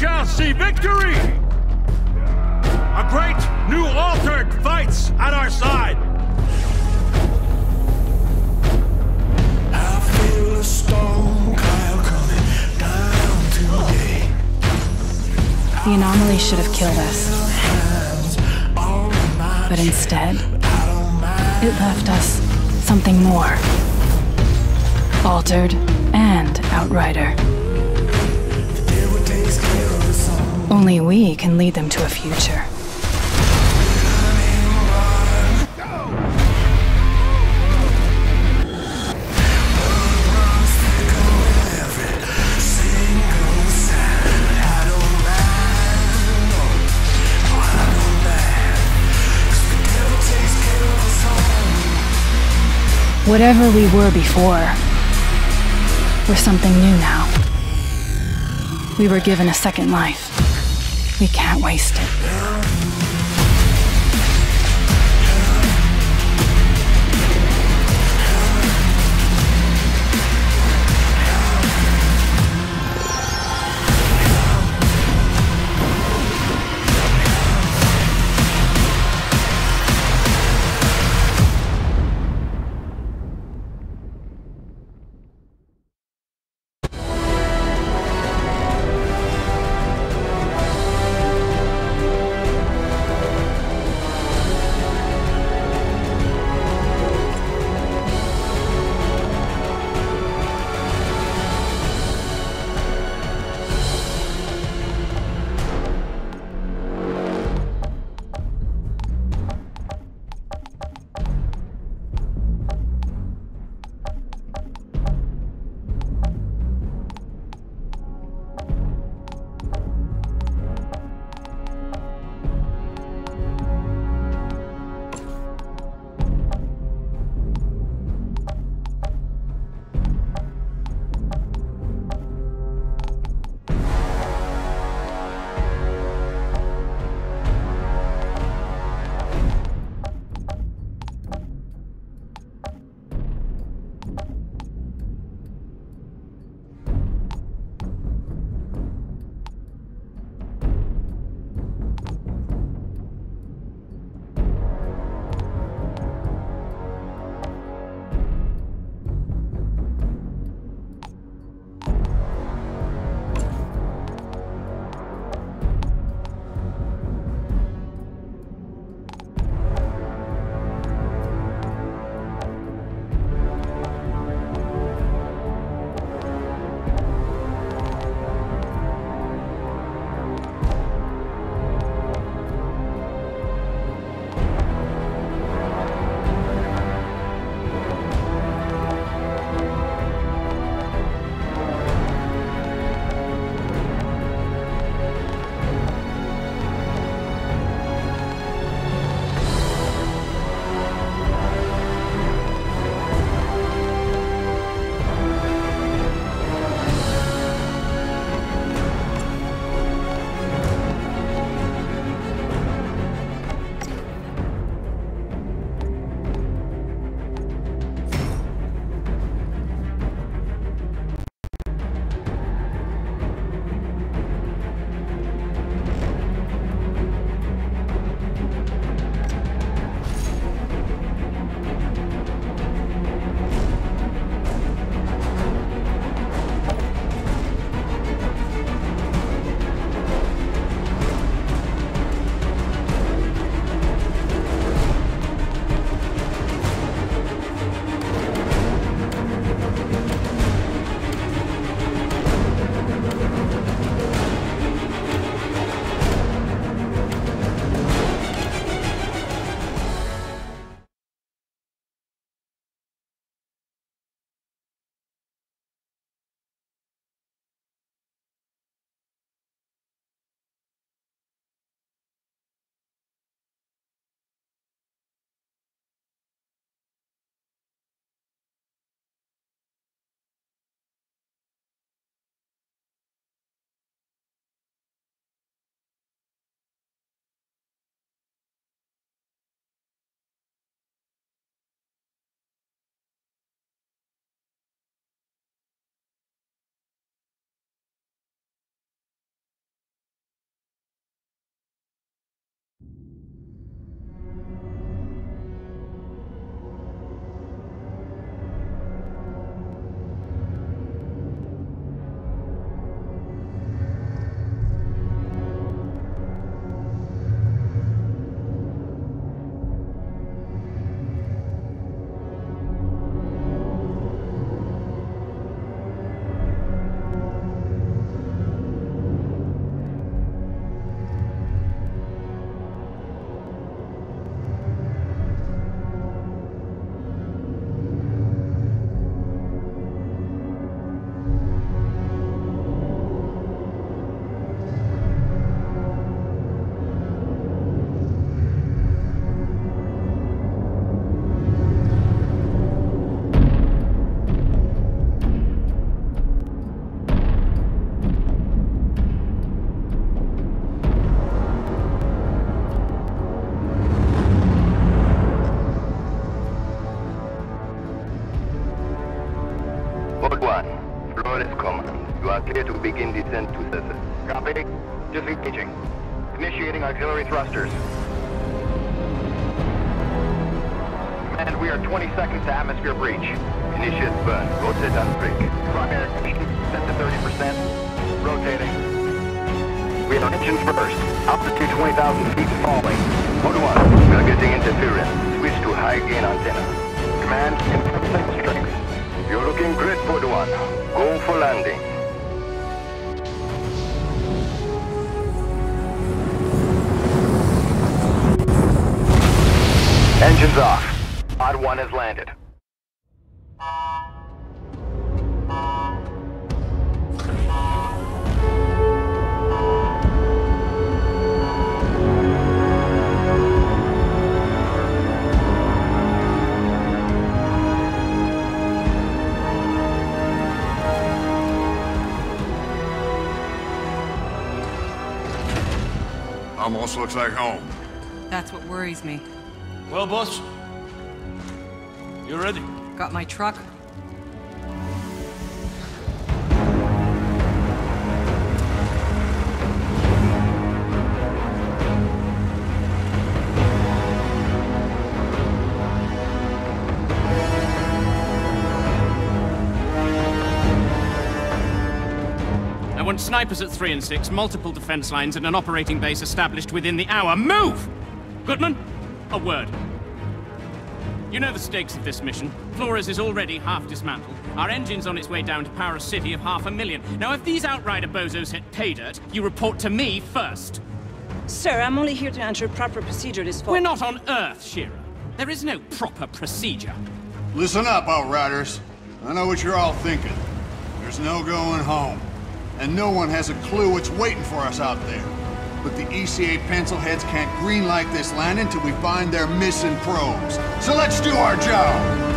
shall see victory! A great new Altered fights at our side! I feel a storm cloud coming down today. The anomaly should have killed us. But instead, it left us something more. Altered and Outrider. Only we can lead them to a future. Whatever we were before, we're something new now. We were given a second life. We can't waste it. begin descent to Seth. Copy. Disengaging. Initiating auxiliary thrusters. And we are 20 seconds to atmosphere breach. Initiate burn. Rotate on break. Primary ignition set to 30%. Rotating. We have engines first. Altitude 20,000 feet falling. Mode 1. We are getting interference. Switch to high gain antenna. Command, confirm sight strength. You're looking great, Mode 1. Go for landing. Engines off. Pod 1 has landed. Almost looks like home. That's what worries me. Well, boss, you ready? Got my truck. I want snipers at 3 and 6, multiple defense lines, and an operating base established within the hour. Move! Gutman, a word. You know the stakes of this mission. Flores is already half dismantled. Our engine's on its way down to power a city of 500,000. Now, if these Outrider bozos hit pay dirt, you report to me first. Sir, I'm only here to answer proper procedure this fall. We're not on Earth, Shearer. There is no proper procedure. Listen up, Outriders. I know what you're all thinking. There's no going home. And no one has a clue what's waiting for us out there. But the ECA pencilheads can't greenlight this landing until we find their missing probes. So let's do our job!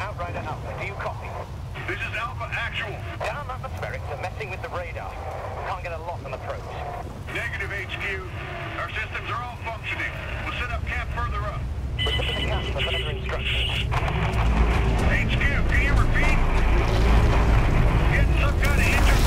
Outrider Alpha, do you copy? This is Alpha Actual. Down atmospherics are messing with the radar. Can't get a lot on approach. Negative HQ. Our systems are all functioning. We'll set up camp further up. We're looking at camp for further instructions. HQ, can you repeat? Getting some kind of injury.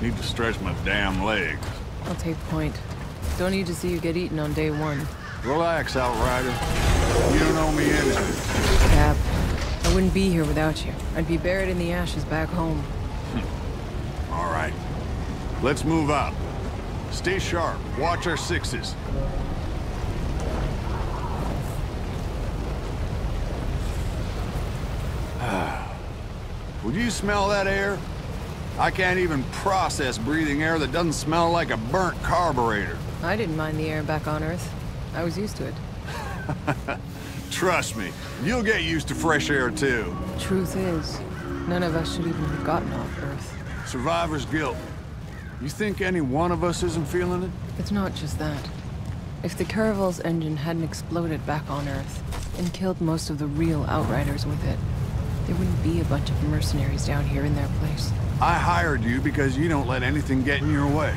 Need to stretch my damn legs. I'll take point. Don't need to see you get eaten on day one. Relax, Outrider. You don't owe me anything. Cap, I wouldn't be here without you. I'd be buried in the ashes back home. All right. Let's move out. Stay sharp. Watch our sixes. Would you smell that air? I can't even process breathing air that doesn't smell like a burnt carburetor. I didn't mind the air back on Earth. I was used to it. Trust me, you'll get used to fresh air too. Truth is, none of us should even have gotten off Earth. Survivor's guilt. You think any one of us isn't feeling it? It's not just that. If the Caravel's engine hadn't exploded back on Earth and killed most of the real Outriders with it, there wouldn't be a bunch of mercenaries down here in their place. I hired you because you don't let anything get in your way.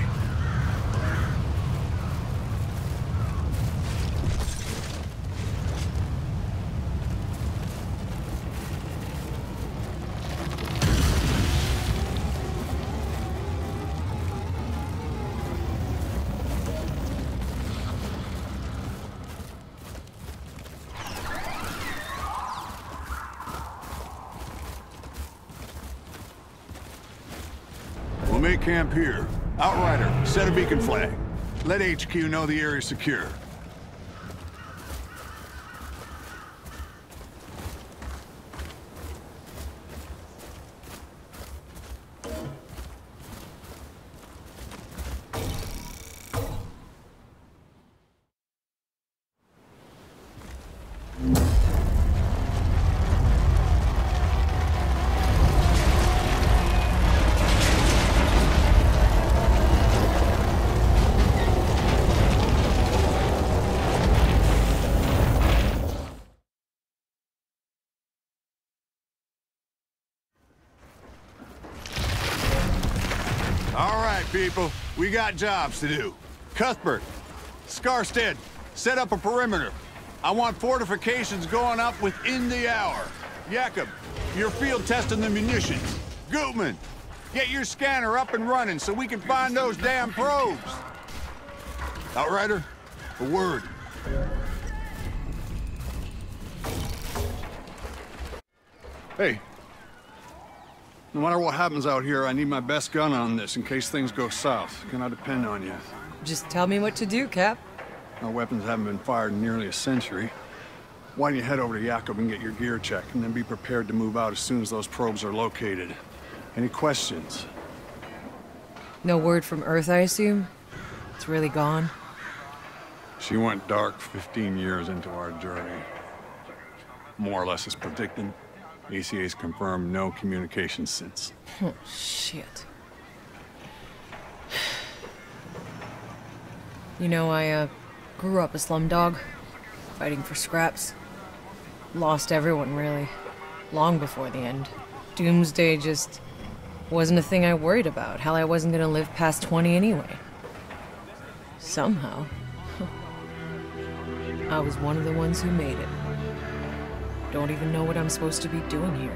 Camp here. Outrider, set a beacon flag. Let HQ know the area's secure. People, we got jobs to do. Cuthbert, Scarsted, set up a perimeter. I want fortifications going up within the hour. Jakob, you're field testing the munitions. Gutman, get your scanner up and running so we can find those damn probes. Outrider, a word. Hey. No matter what happens out here, I need my best gun on this in case things go south. Can I depend on you? Just tell me what to do, Cap. My weapons haven't been fired in nearly a century. Why don't you head over to Jakob and get your gear checked, and then be prepared to move out as soon as those probes are located. Any questions? No word from Earth, I assume? It's really gone? She went dark 15 years into our journey. More or less as predicted. ECA's confirmed no communication since. Oh, shit. You know, I grew up a slumdog, fighting for scraps. Lost everyone, really. Long before the end. Doomsday just wasn't a thing I worried about. Hell, I wasn't gonna live past 20 anyway. Somehow, I was one of the ones who made it. Don't even know what I'm supposed to be doing here.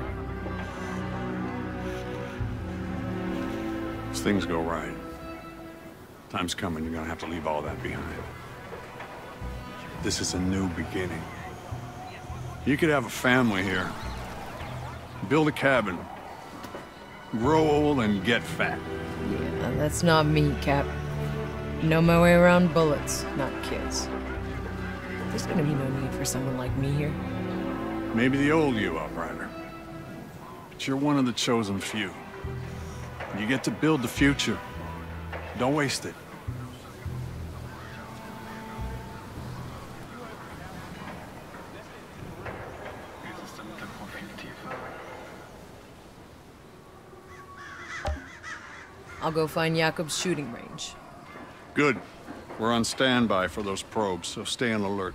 As things go right, time's coming, you're gonna have to leave all that behind. This is a new beginning. You could have a family here, build a cabin, grow old and get fat. Yeah, that's not me, Cap. Know my way around bullets, not kids. There's gonna be no need for someone like me here. Maybe the old you, Outrider. But you're one of the chosen few. You get to build the future. Don't waste it. I'll go find Jakob's shooting range. Good. We're on standby for those probes, so stay on alert.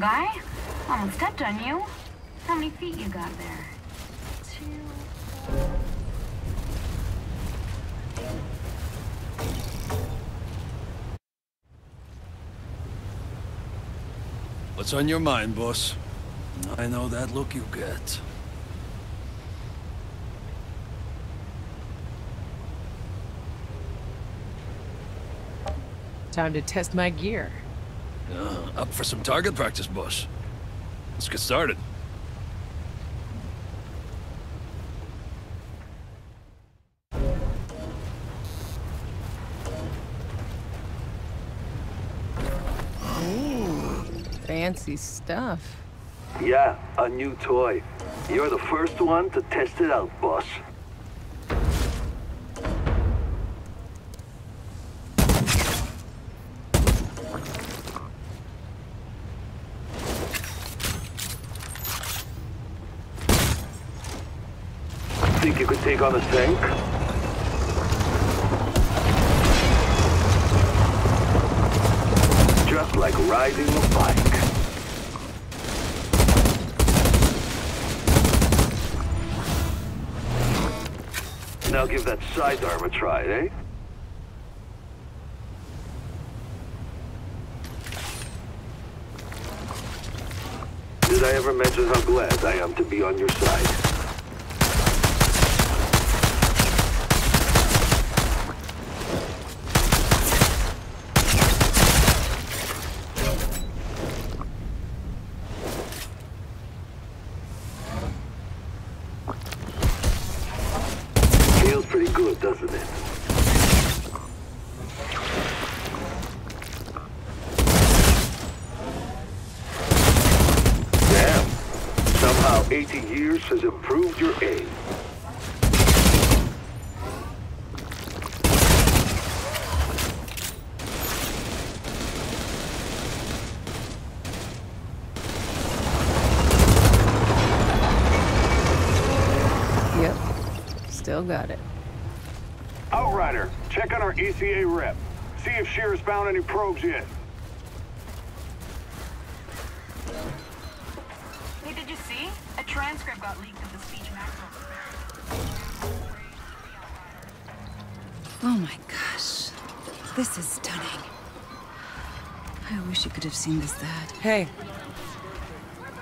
Guy, almost stepped on you. How many feet you got there? 2, 4. What's on your mind, boss? I know that look you get. Time to test my gear. Up for some target practice, boss. Let's get started. Ooh, fancy stuff. Yeah, a new toy. You're the first one to test it out, boss. Think you could take on a tank? Just like riding a bike. Now give that sidearm a try, eh? Did I ever mention how glad I am to be on your side? years has improved your aim. Yep. Still got it. Outrider, check on our ECA rep. See if Shearer's found any probes yet. Hey, did you see? A transcript got leaked of the speech Maxwell. Oh my gosh. This is stunning. I wish you could have seen this, Dad. Hey.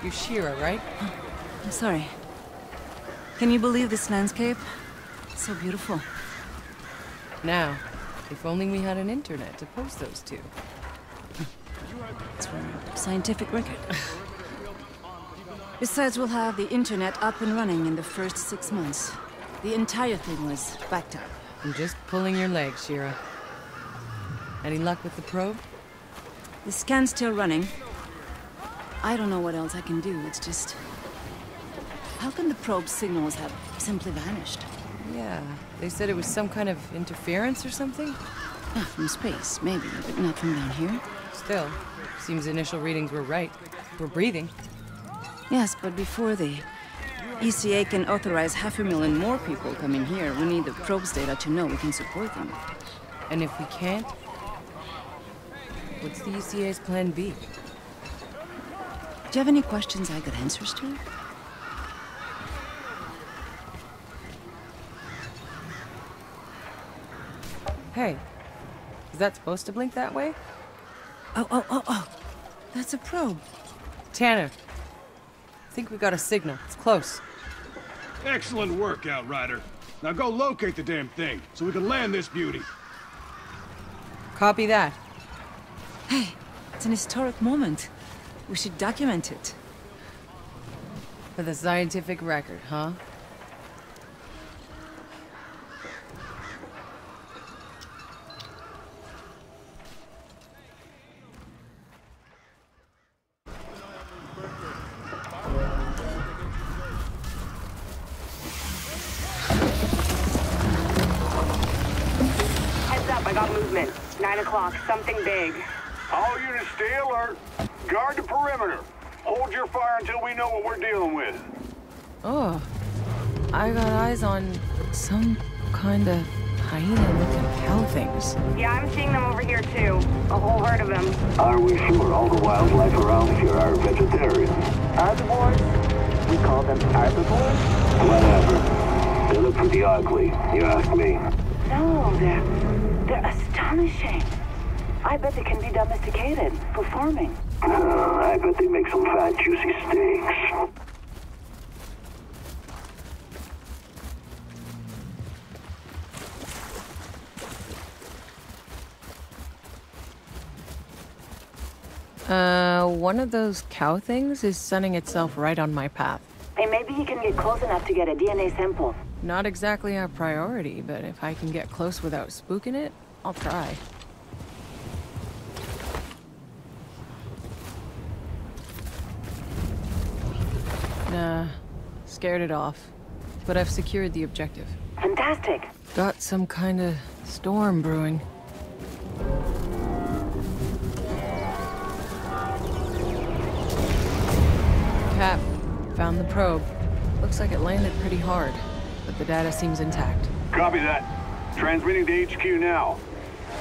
You're Shearer, right? Oh, I'm sorry. Can you believe this landscape? It's so beautiful. Now. If only we had an internet to post those to. It's for a scientific record. Besides, we'll have the internet up and running in the first 6 months. The entire thing was backed up. I'm just pulling your leg, Shearer. Any luck with the probe? The scan's still running. I don't know what else I can do, it's just... How can the probe signals have simply vanished? Yeah, they said it was some kind of interference or something? From space, maybe, but not from down here. Still, seems initial readings were right. We're breathing. Yes, but before the ECA can authorize 500,000 more people coming here, we need the probes data to know we can support them. And if we can't? What's the ECA's plan B? Do you have any questions I got answers to? Hey, is that supposed to blink that way? Oh. That's a probe. Tanner, I think we got a signal. It's close. Excellent work, Outrider. Now go locate the damn thing so we can land this beauty. Copy that. Hey, it's an historic moment. We should document it. For the scientific record, huh? Something big. All units stay alert. Guard the perimeter. Hold your fire until we know what we're dealing with. Oh, I got eyes on some kind of hyena-looking hell things. Yeah, I'm seeing them over here too. A whole herd of them. Are we sure all the wildlife around here are vegetarian? Herbivores? We call them herbivores? Whatever. They look pretty ugly, you ask me. No, they're astonishing. I bet they can be domesticated for farming. I bet they make some fat, juicy steaks. One of those cow things is sunning itself right on my path. Hey, maybe he can get close enough to get a DNA sample. Not exactly our priority, but if I can get close without spooking it, I'll try. Nah, scared it off. But I've secured the objective. Fantastic! Got some kind of storm brewing. Cap, found the probe. Looks like it landed pretty hard, but the data seems intact. Copy that. Transmitting to HQ now.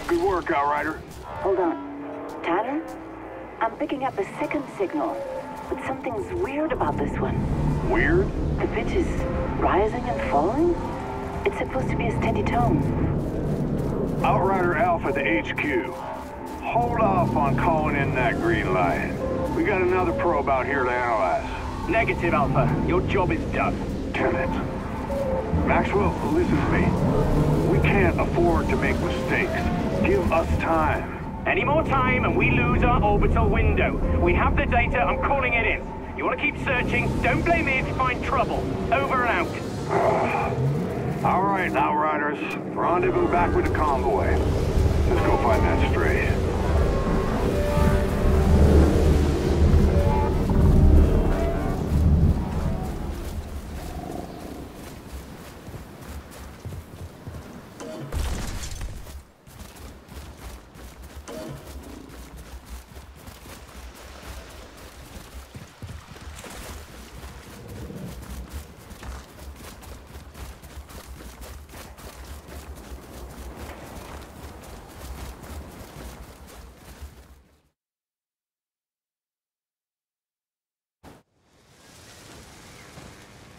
Good work, Outrider. Hold on. Tanner? I'm picking up a second signal. But something's weird about this one. Weird? The pitch is rising and falling? It's supposed to be a steady tone. Outrider Alpha to HQ. Hold off on calling in that green light. We got another probe out here to analyze. Negative, Alpha. Your job is done. Damn it. Maxwell, listen to me. We can't afford to make mistakes. Give us time. Any more time and we lose our orbital window. We have the data, I'm calling it in. You want to keep searching, don't blame me if you find trouble. Over and out. All right, Outriders. Rendezvous back with the convoy. Let's go find that stray.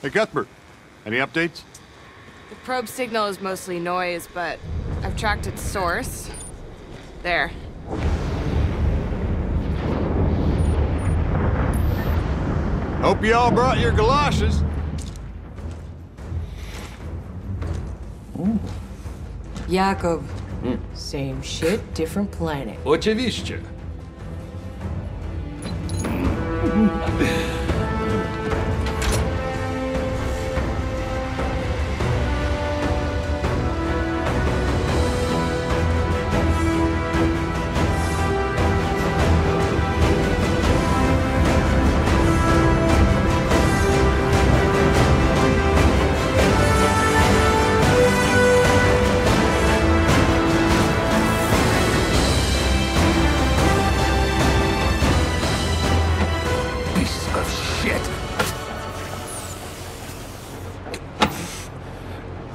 Hey, Cuthbert, any updates? The probe signal is mostly noise, but I've tracked its source. There. Hope y'all brought your galoshes. Ooh. Jakob. Same shit, different planet. Oczywiście.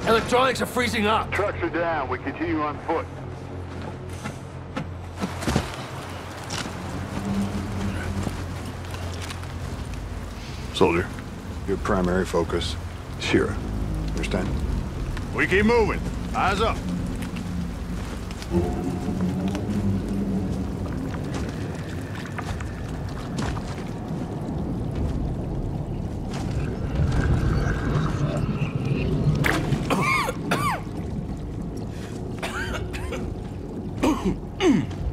Electronics are freezing up. Trucks are down. We continue on foot. Soldier, your primary focus is Shearer. Understand? We keep moving. Eyes up.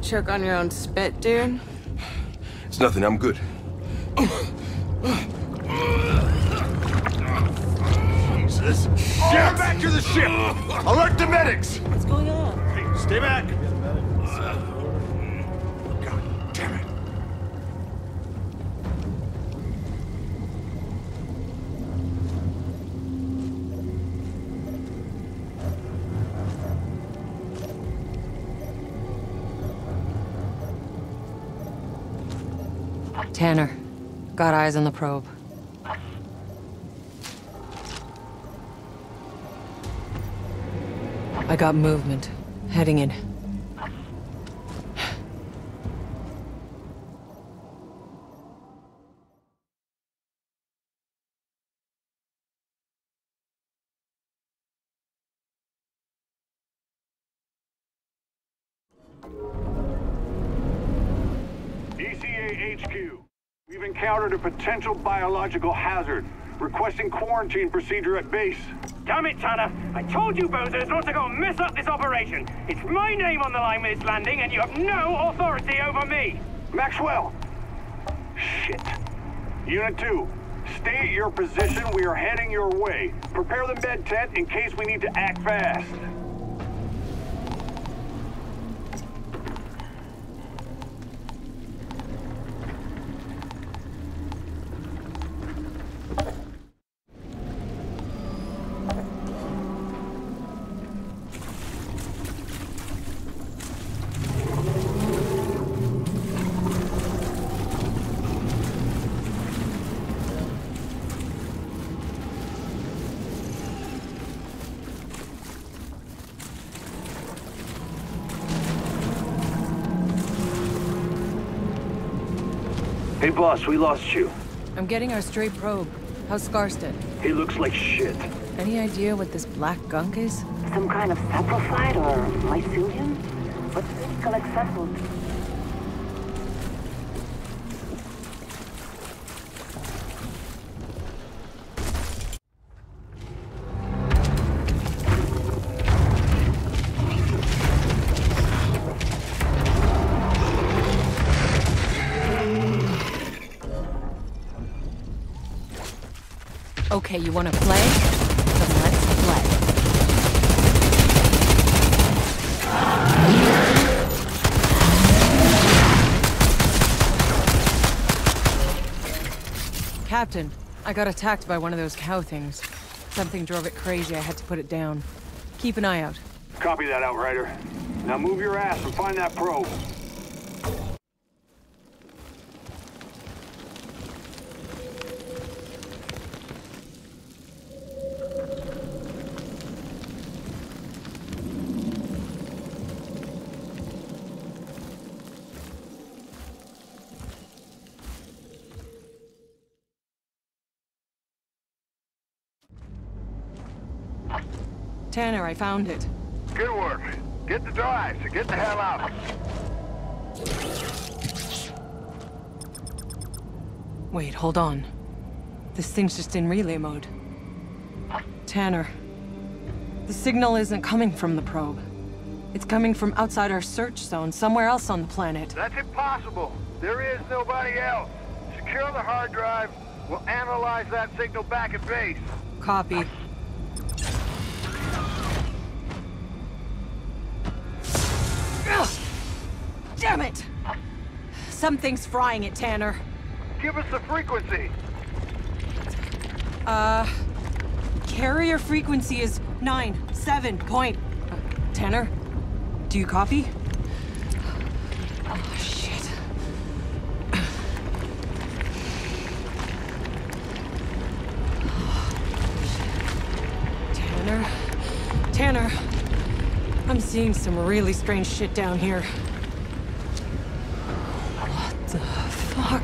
Choke on your own spit, dude? It's nothing, I'm good. Jesus. Get back to the ship! Alert the medics! What's going on? Hey, stay back! God damn it. Tanner, got eyes on the probe. I got movement, heading in. ECA HQ. We've encountered a potential biological hazard. Requesting quarantine procedure at base. Damn it, Tanner! I told you bozos not to go and mess up this operation! It's my name on the line with this landing, and you have no authority over me! Maxwell! Shit. Unit 2, stay at your position. We are heading your way. Prepare the med tent in case we need to act fast. Hey, boss, we lost you. I'm getting our stray probe. How's Scarsted? He looks like shit. Any idea what this black gunk is? Some kind of saprophyte or mycelium? What's physical accessible? Okay, you wanna play? Then let's play. Captain, I got attacked by one of those cow things. Something drove it crazy, I had to put it down. Keep an eye out. Copy that, Outrider. Now move your ass and find that probe. Tanner, I found it. Good work. Get the drive, so get the hell out. Wait, hold on. This thing's just in relay mode. Tanner, the signal isn't coming from the probe. It's coming from outside our search zone, somewhere else on the planet. That's impossible. There is nobody else. Secure the hard drive. We'll analyze that signal back at base. Copy. Damn it! Something's frying it, Tanner. Give us the frequency. Carrier frequency is 97. Tanner, do you copy? Oh, shit. Tanner, I'm seeing some really strange shit down here. What the fuck?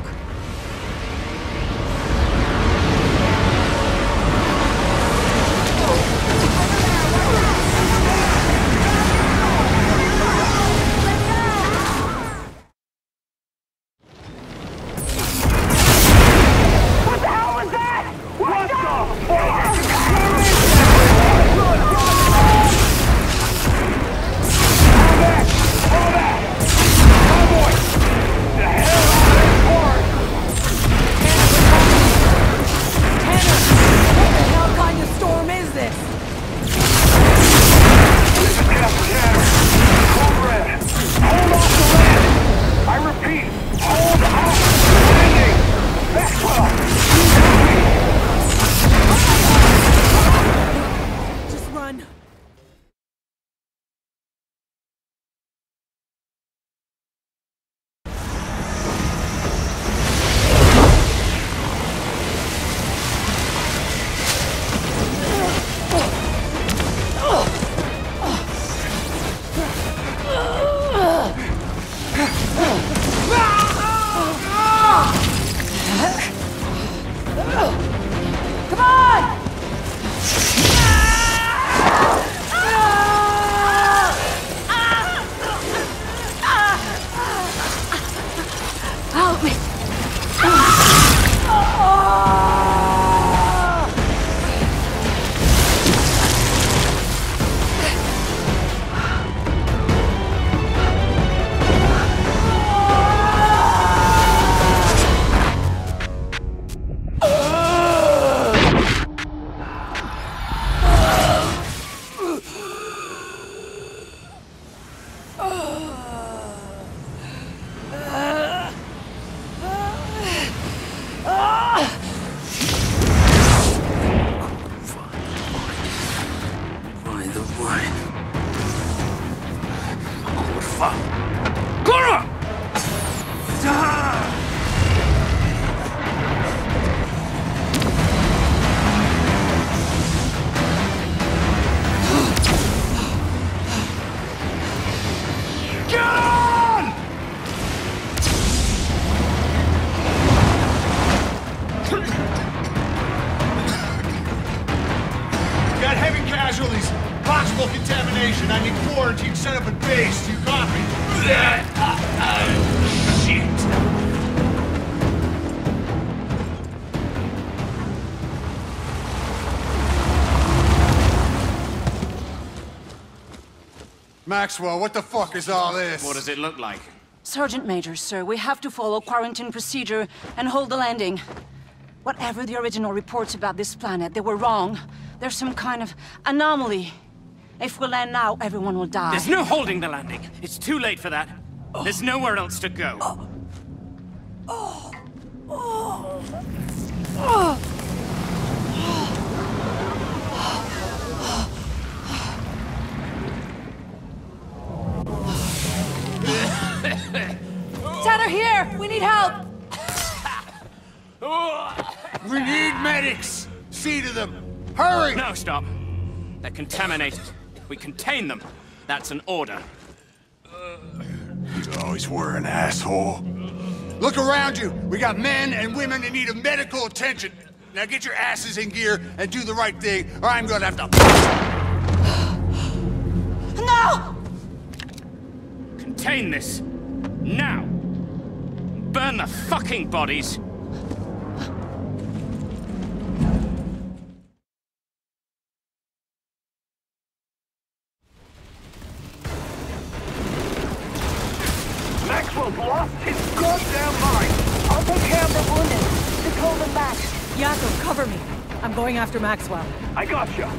Maxwell, what the fuck is all this? What does it look like? Sergeant Major, sir, we have to follow quarantine procedure and hold the landing. Whatever the original reports about this planet, they were wrong. There's some kind of anomaly. If we land now, everyone will die. There's no holding the landing. It's too late for that. Oh. There's nowhere else to go. Oh. Oh. Oh. Oh. Tanner, here! We need help! We need medics! See to them! Hurry! No, stop. They're contaminated. We contain them. That's an order. You always were an asshole. Look around you. We got men and women in need of medical attention. Now get your asses in gear and do the right thing, or I'm gonna have to... No! Contain this. Now! Burn the fucking bodies! Maxwell's lost his goddamn mind! I'll take care of the wounded. Just hold them back. Yakov, cover me. I'm going after Maxwell. I gotcha.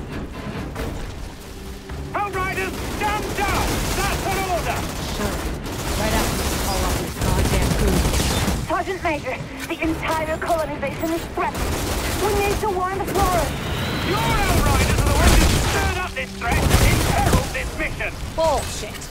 Outriders, stand down! That's an order! Sure. Right after this, call off this goddamn crew. Sergeant Major, the entire colonization is threatened. We need to warn the florists. Your Outriders are the ones who stirred up this threat and imperiled this mission. Bullshit.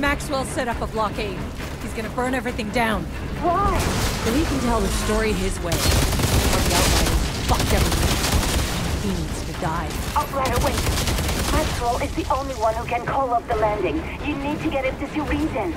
Maxwell set up a blockade. He's gonna burn everything down. Why? So he can tell the story his way. Or the Outriders fucked everything. He needs to die. Outrider, wait. Maxwell is the only one who can call off the landing. You need to get him to Sureason.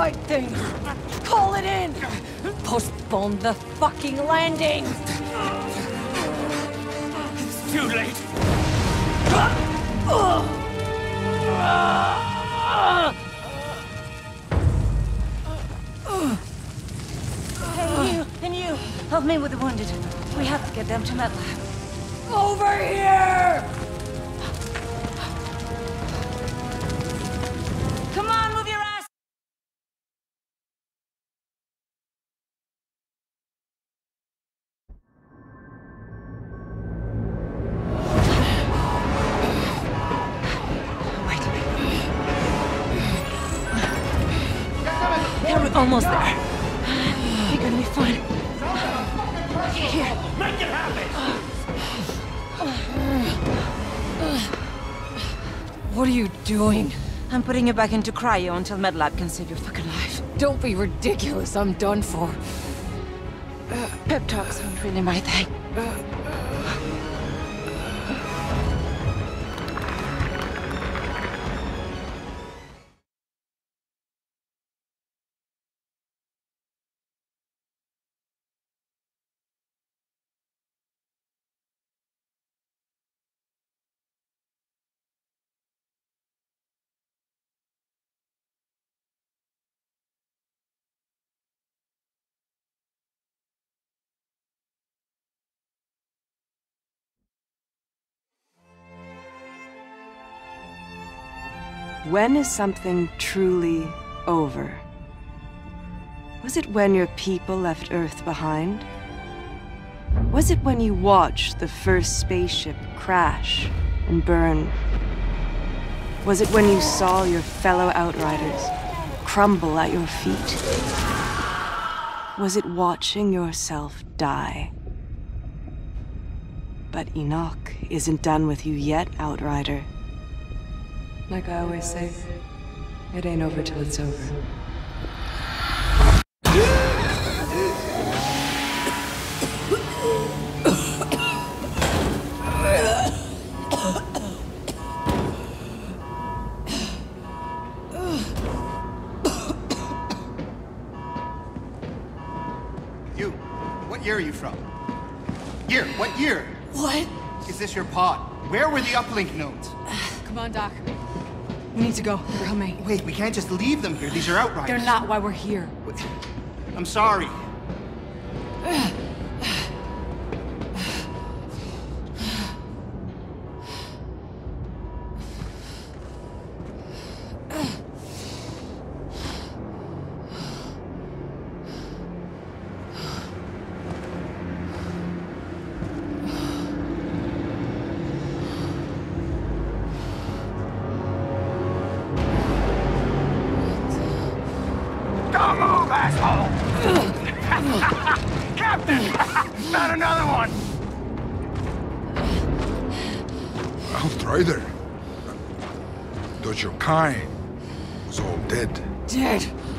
Right thing. Call it in. Postpone the fucking landing. It's too late. And you, help me with the wounded. We have to get them to Metrol. Over here! Come on, move your ass. Almost there. You're gonna be fine. Here. Make it happen! What are you doing? I'm putting you back into cryo until MedLab can save your fucking life. Don't be ridiculous, I'm done for. Pep talks aren't really my thing. When is something truly over? Was it when your people left Earth behind? Was it when you watched the first spaceship crash and burn? Was it when you saw your fellow Outriders crumble at your feet? Was it watching yourself die? But Enoch isn't done with you yet, Outrider. Like I always say, it ain't over till it's over. You, what year are you from? Year, what year? What? Is this your pod? Where were the uplink nodes? Come on, Doc. We need to go. They're coming. Wait, we can't just leave them here. These are Outriders. They're not why we're here. I'm sorry.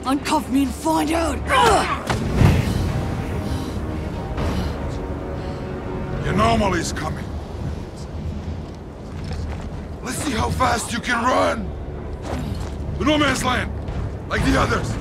Uncuff me and find out! The anomaly's coming. Let's see how fast you can run! To no man's land, like the others!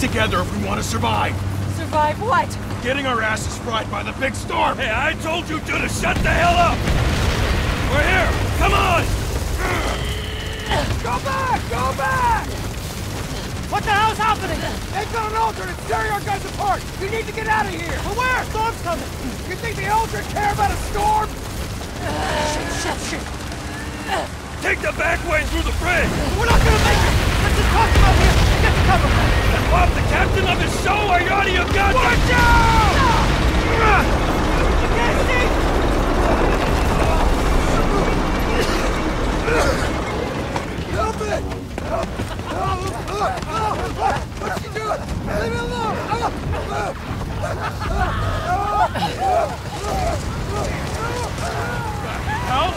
Together if we want to survive. Survive what? Getting our asses fried by the big storm. Hey, I told you two to shut the hell up! We're here! Come on! Go back! Go back! What the hell's happening? They've got an Altered. It's tearing our guys apart. We need to get out of here. But where? Storm's coming. You think the Altered care about a storm? Shit. Take the back way through the bridge. We're not gonna make it. Let's just talk about here. Get to cover. Off the captain of the show, are you out of your goddamn? Watch out! Help it! Help! Help! What's she doing? Leave me alone! Help!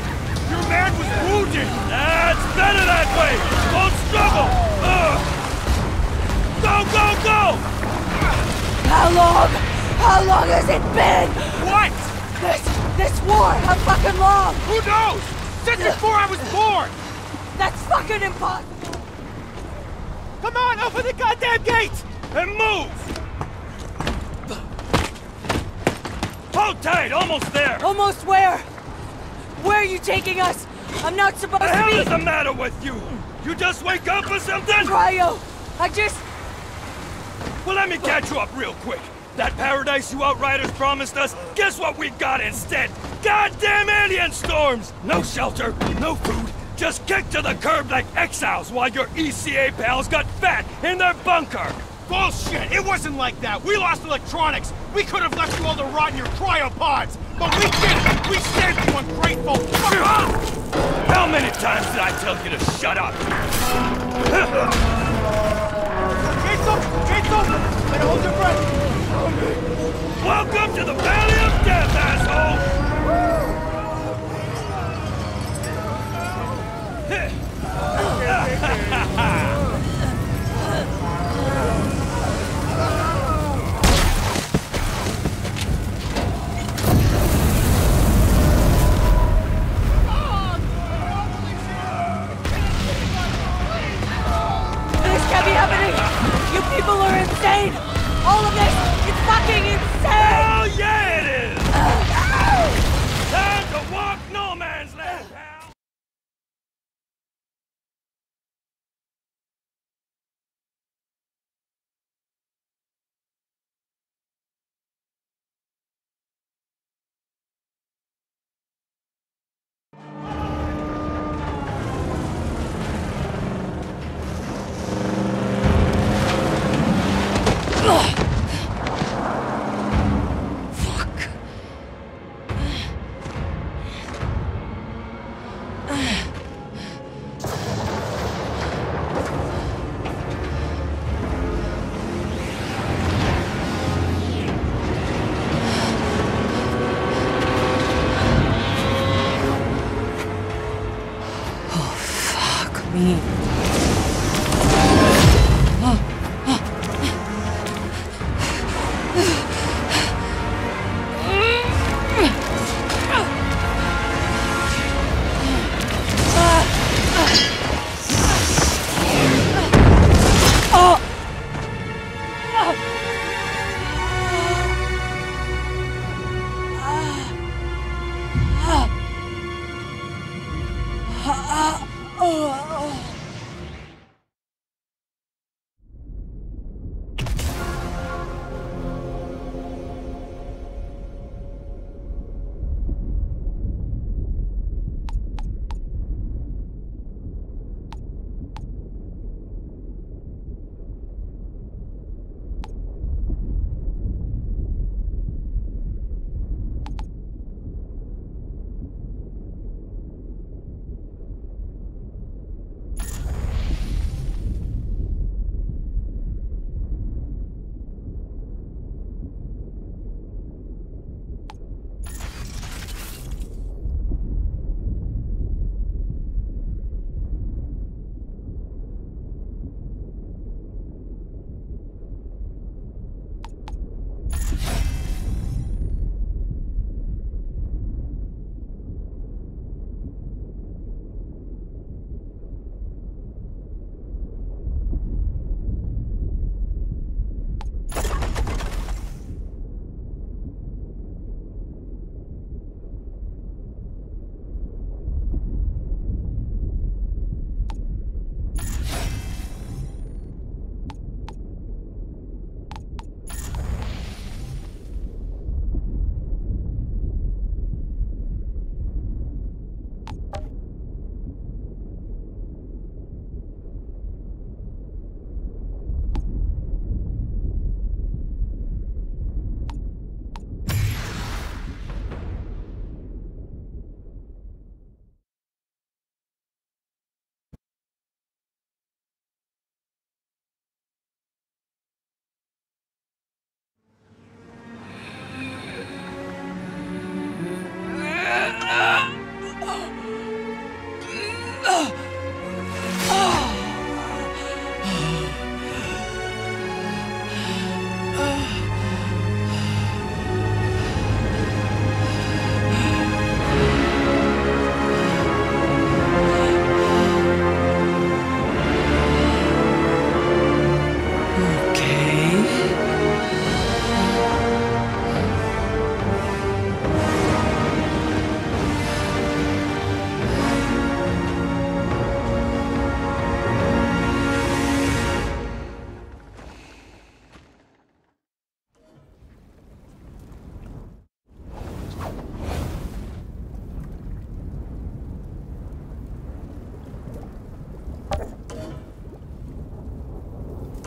Your man was wounded! That's better that way! Don't struggle! Go! How long has it been? What? This war, how fucking long? Who knows? Since before I was born! That's fucking impossible! Come on, open the goddamn gate! And move! Hold tight, almost there! Almost where? Where are you taking us? I'm not supposed to be- The hell is the matter with you? You just wake up or something? Cryo, I just- Well, let me catch you up real quick. That paradise you Outriders promised us, guess what we got instead? goddamn alien storms! No shelter, no food, just kicked to the curb like exiles while your ECA pals got fat in their bunker! Bullshit! It wasn't like that! We lost electronics! We could have left you all to rot in your cryopods! But we didn't! We saved you, ungrateful! Shut up! How many times did I tell you to shut up? Jakob! And hold your breath! Welcome to the Valley of Death, asshole! People are insane! All of this is fucking insane! Hell yeah it is! Time to walk no man's land, pal!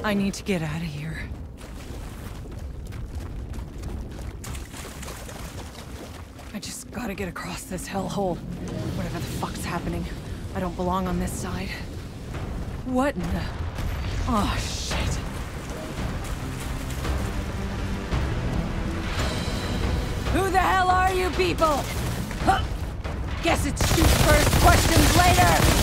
I need to get out of here. I just gotta get across this hellhole. Whatever the fuck's happening, I don't belong on this side. What in the... Oh, shit. Who the hell are you people? Huh. Guess it's shoot first, questions later!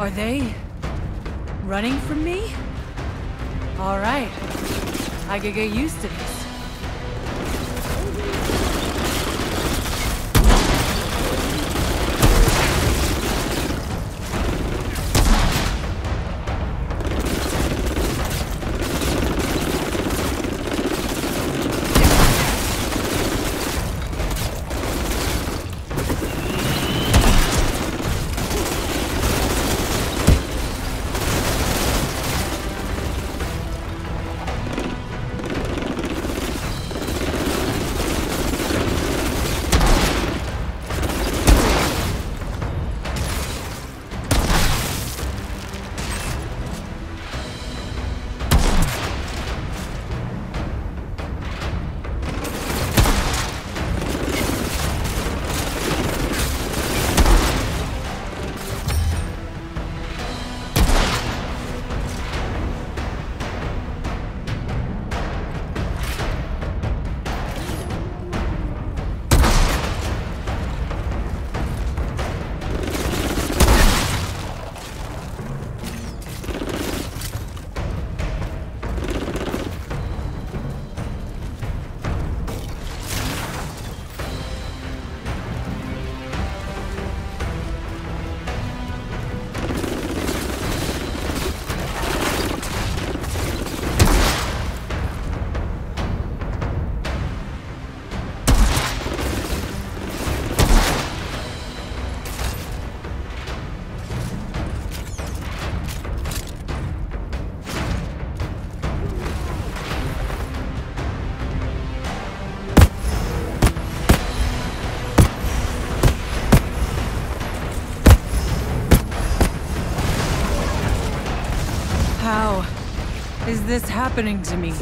Are they running from me? All right, I could get used to this. Is this happening to me?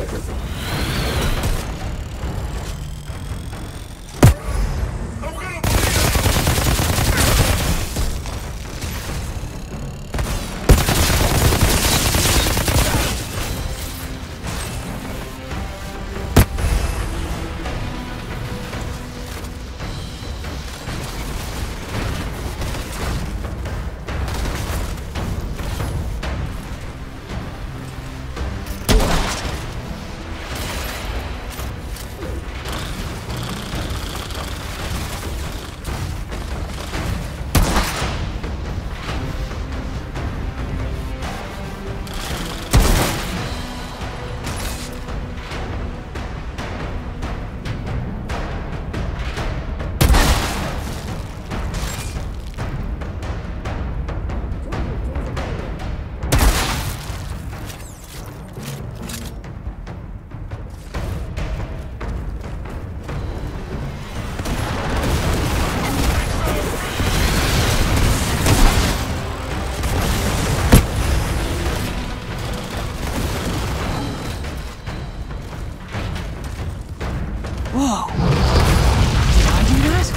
go. Did I do that?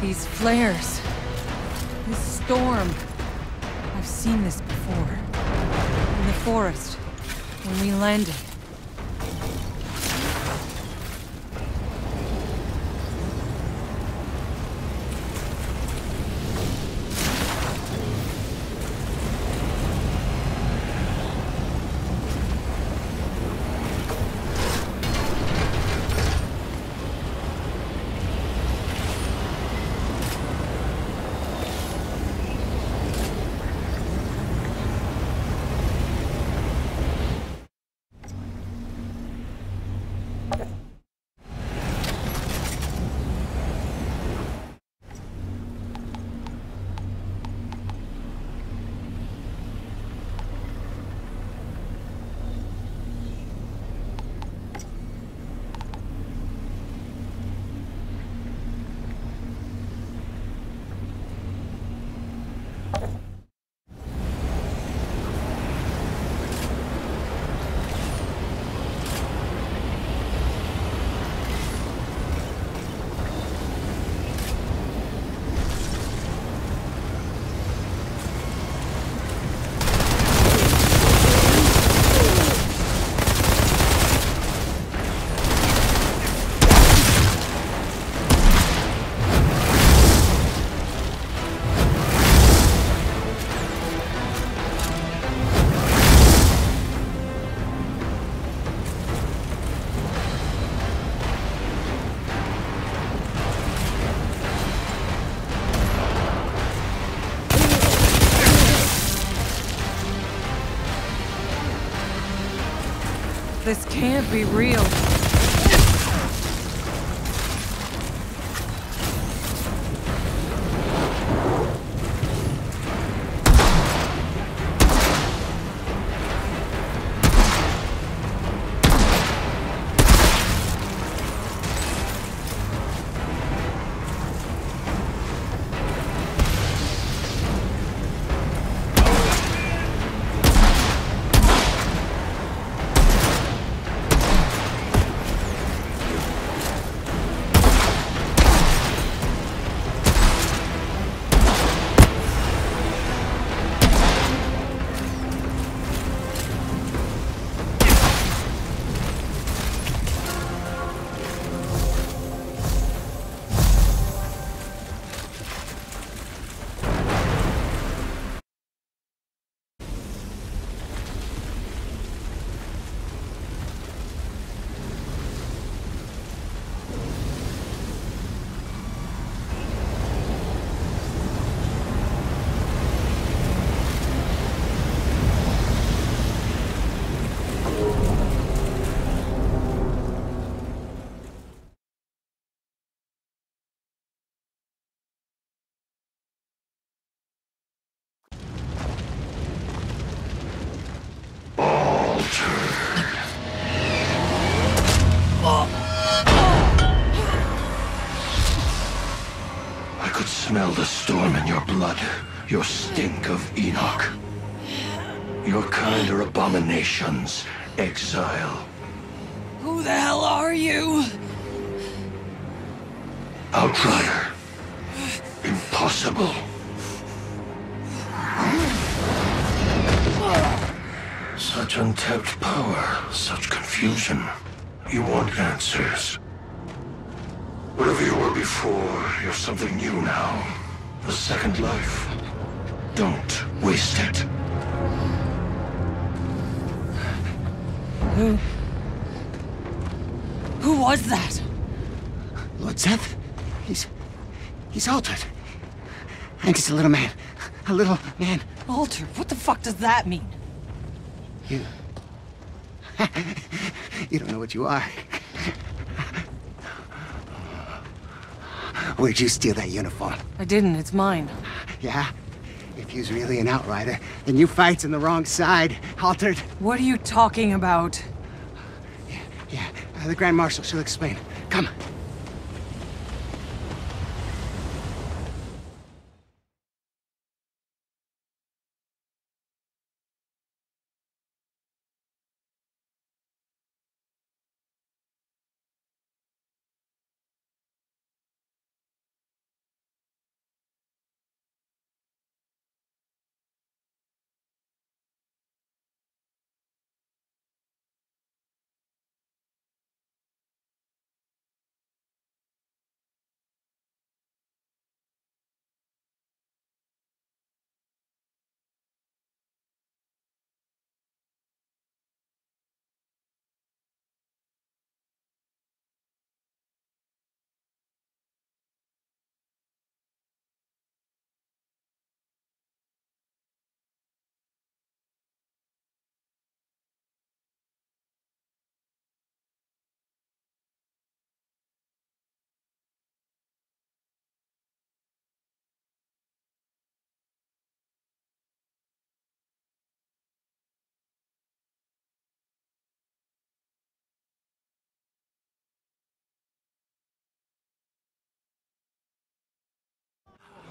These flares, this storm, I've seen this before, in the forest, when we landed. This can't be real. Smell the storm in your blood, your stink of Enoch. Your kind are abominations, exile. Who the hell are you? Outrider. Impossible. Such untapped power, such confusion. You want answers. Whatever you were before, you're something new now. A second life. Don't waste it. Who was that? Lord Seth? He's altered. I think it's a little man. A little man. Altered? What the fuck does that mean? You... you don't know what you are. Where'd you steal that uniform? I didn't. It's mine. Yeah? If you's really an Outrider, then you fight's on the wrong side, Altered. What are you talking about? Yeah, The Grand Marshal, she'll explain. Come.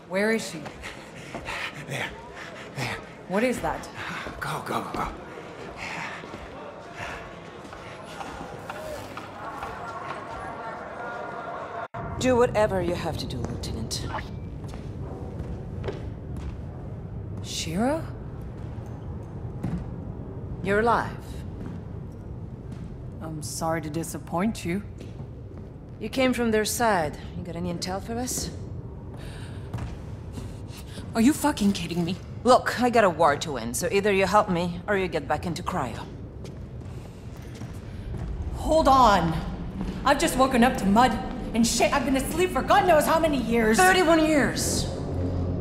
Where is she? There. There. What is that? Go, go, go. Do whatever you have to do, Lieutenant. Shearer? You're alive. I'm sorry to disappoint you. You came from their side. You got any intel for us? Are you fucking kidding me? Look, I got a war to win, so either you help me, or you get back into cryo. Hold on! I've just woken up to mud, and shit, I've been asleep for God knows how many years! 31 years!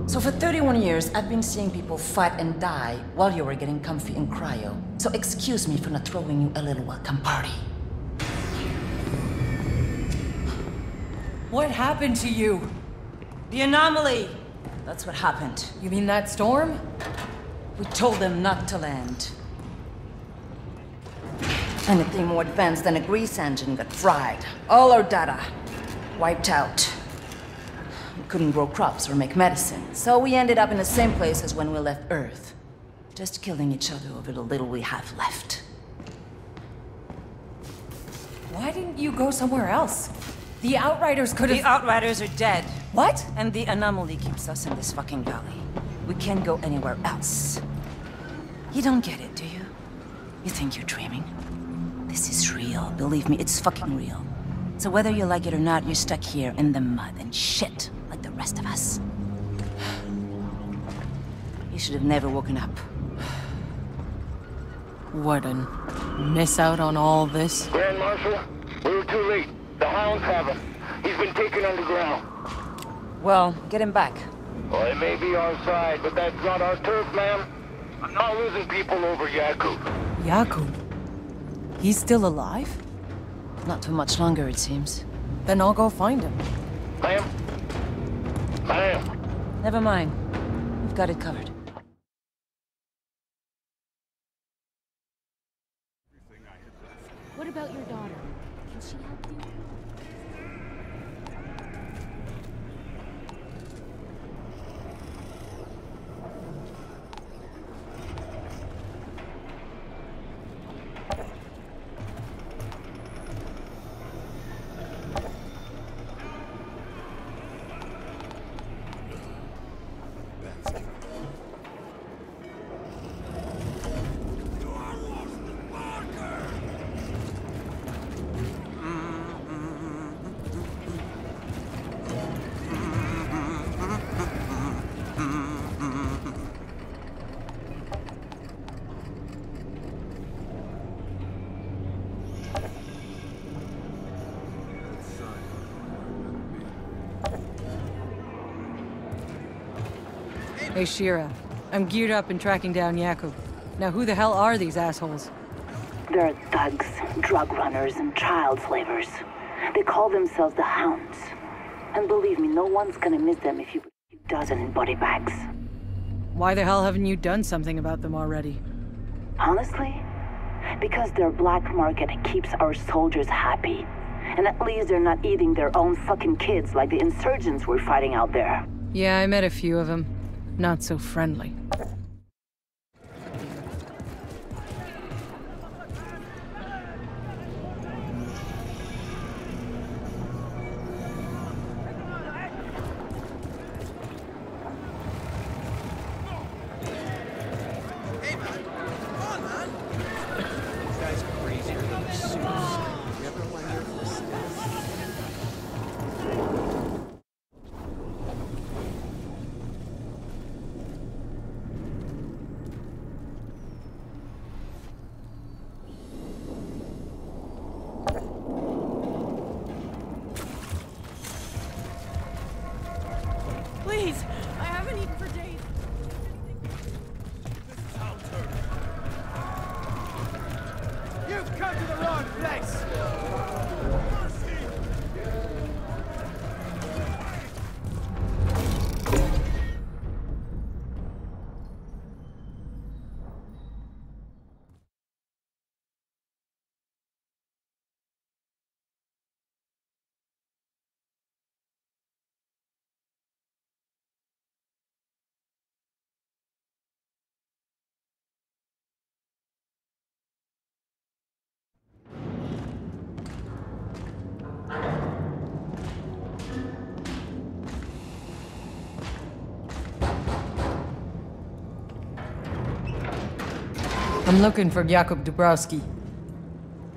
So for 31 years, I've been seeing people fight and die while you were getting comfy in cryo. So excuse me for not throwing you a little welcome party. What happened to you? The anomaly! That's what happened. You mean that storm? We told them not to land. Anything more advanced than a grease engine got fried. All our data wiped out. We couldn't grow crops or make medicine, so we ended up in the same place as when we left Earth. Just killing each other over the little we have left. Why didn't you go somewhere else? The Outriders could have— The Outriders are dead. What? And the anomaly keeps us in this fucking valley. We can't go anywhere else. You don't get it, do you? You think you're dreaming? This is real. Believe me, it's fucking real. So whether you like it or not, you're stuck here in the mud and shit, like the rest of us. You should have never woken up. What a miss out on all this. Grand Marshal, we were too late. The Hounds have him. He's been taken underground. Well, get him back. Well, it may be our side, but that's not our turf, ma'am. I'm not losing people over Jakub. Jakub? He's still alive? Not for much longer, it seems. Then I'll go find him. Ma'am? Ma'am? Never mind. We've got it covered. What about your daughter? Can she help you? Hey, Shearer. I'm geared up and tracking down Jakub. Now, who the hell are these assholes? They're thugs, drug runners, and child slavers. They call themselves the Hounds. And believe me, no one's gonna miss them if you put a dozen in body bags. Why the hell haven't you done something about them already? Honestly, because their black market keeps our soldiers happy. And at least they're not eating their own fucking kids like the insurgents we're fighting out there. Yeah, I met a few of them. Not so friendly. I'm looking for Jakub Dabrowski.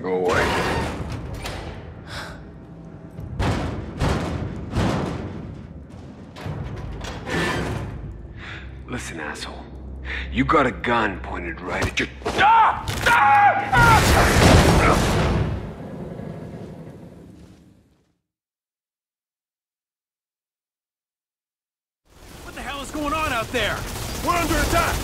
Go away. Listen, asshole. You got a gun pointed right at your... Ah! Ah! Ah! What the hell is going on out there? We're under attack!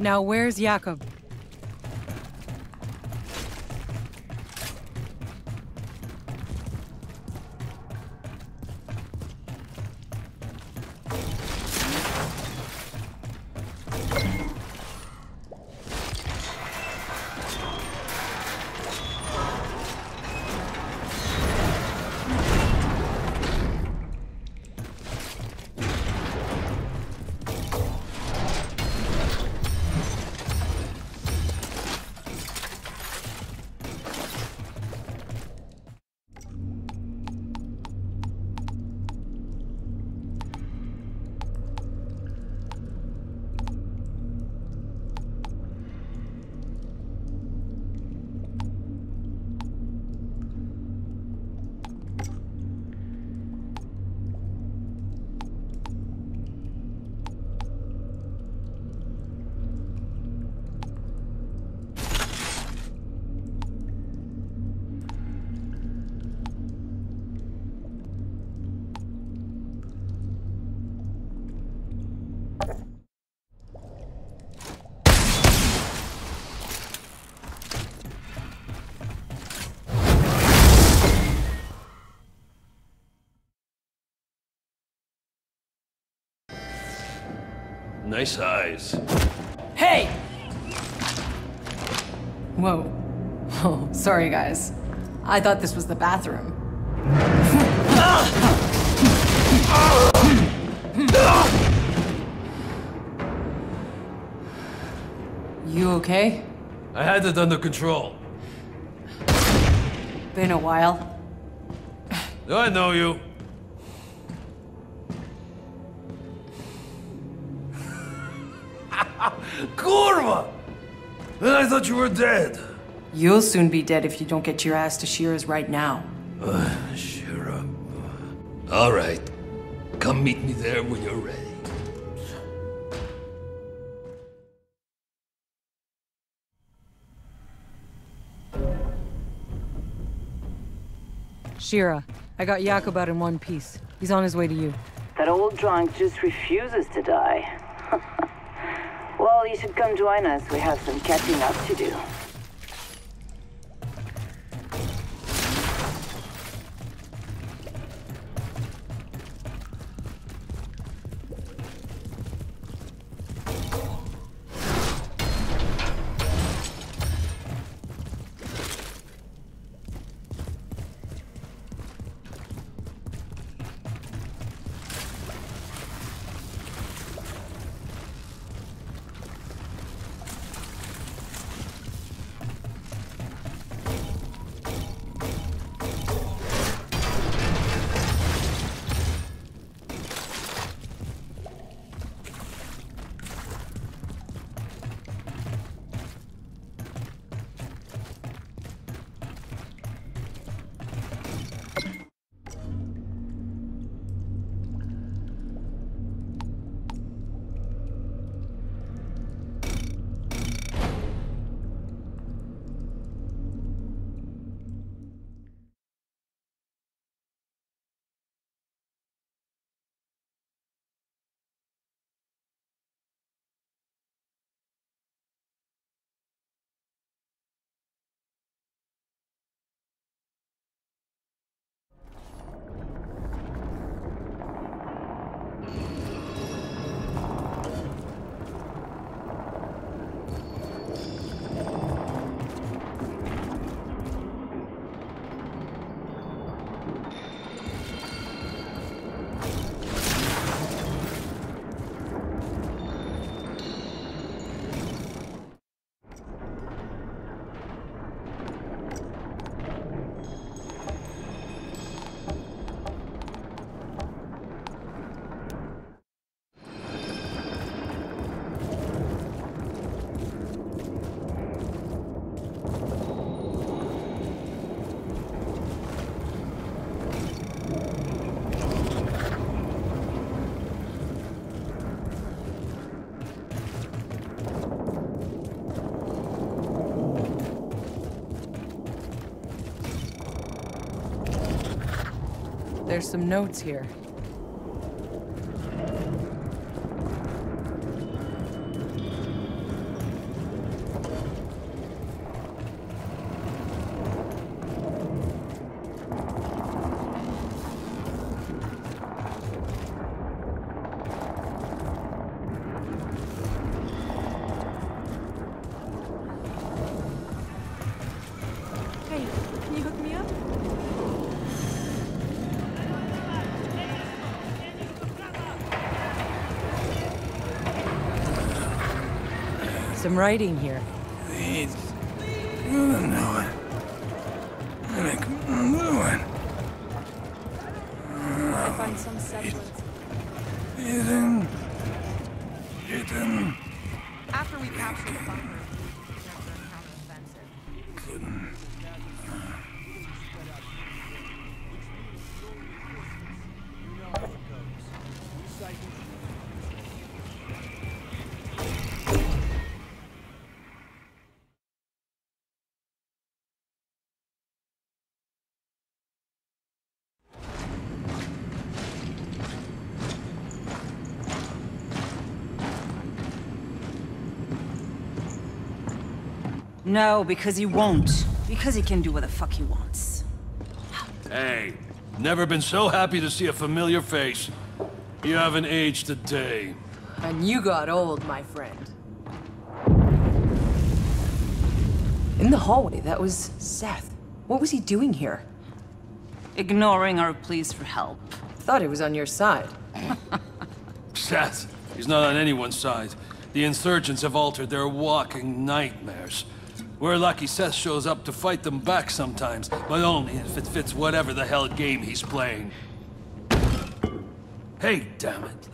Now, where's Jakub? Nice eyes. Hey! Whoa. Oh, sorry guys. I thought this was the bathroom. You okay? I had it under control. Been a while. I know you. Kurva! I thought you were dead. You'll soon be dead if you don't get your ass to Shearer's right now. Shearer. All right. Come meet me there when you're ready. Shearer, I got Jakub out in one piece. He's on his way to you. That old drunk just refuses to die. Well, you should come join us. We have some catching up to do. There's some notes here. Can you hook me up? Some writing here. Please. After we captured the bunker, we returned to the No, because he won't. Because he can do what the fuck he wants. Hey, never been so happy to see a familiar face. You haven't aged a day. And you got old, my friend. In the hallway, that was Seth. What was he doing here? Ignoring our pleas for help. Thought he was on your side. Seth, he's not on anyone's side. The insurgents have altered their walking nightmares. We're lucky Seth shows up to fight them back sometimes, but only if it fits whatever the hell game he's playing. Hey, damn it.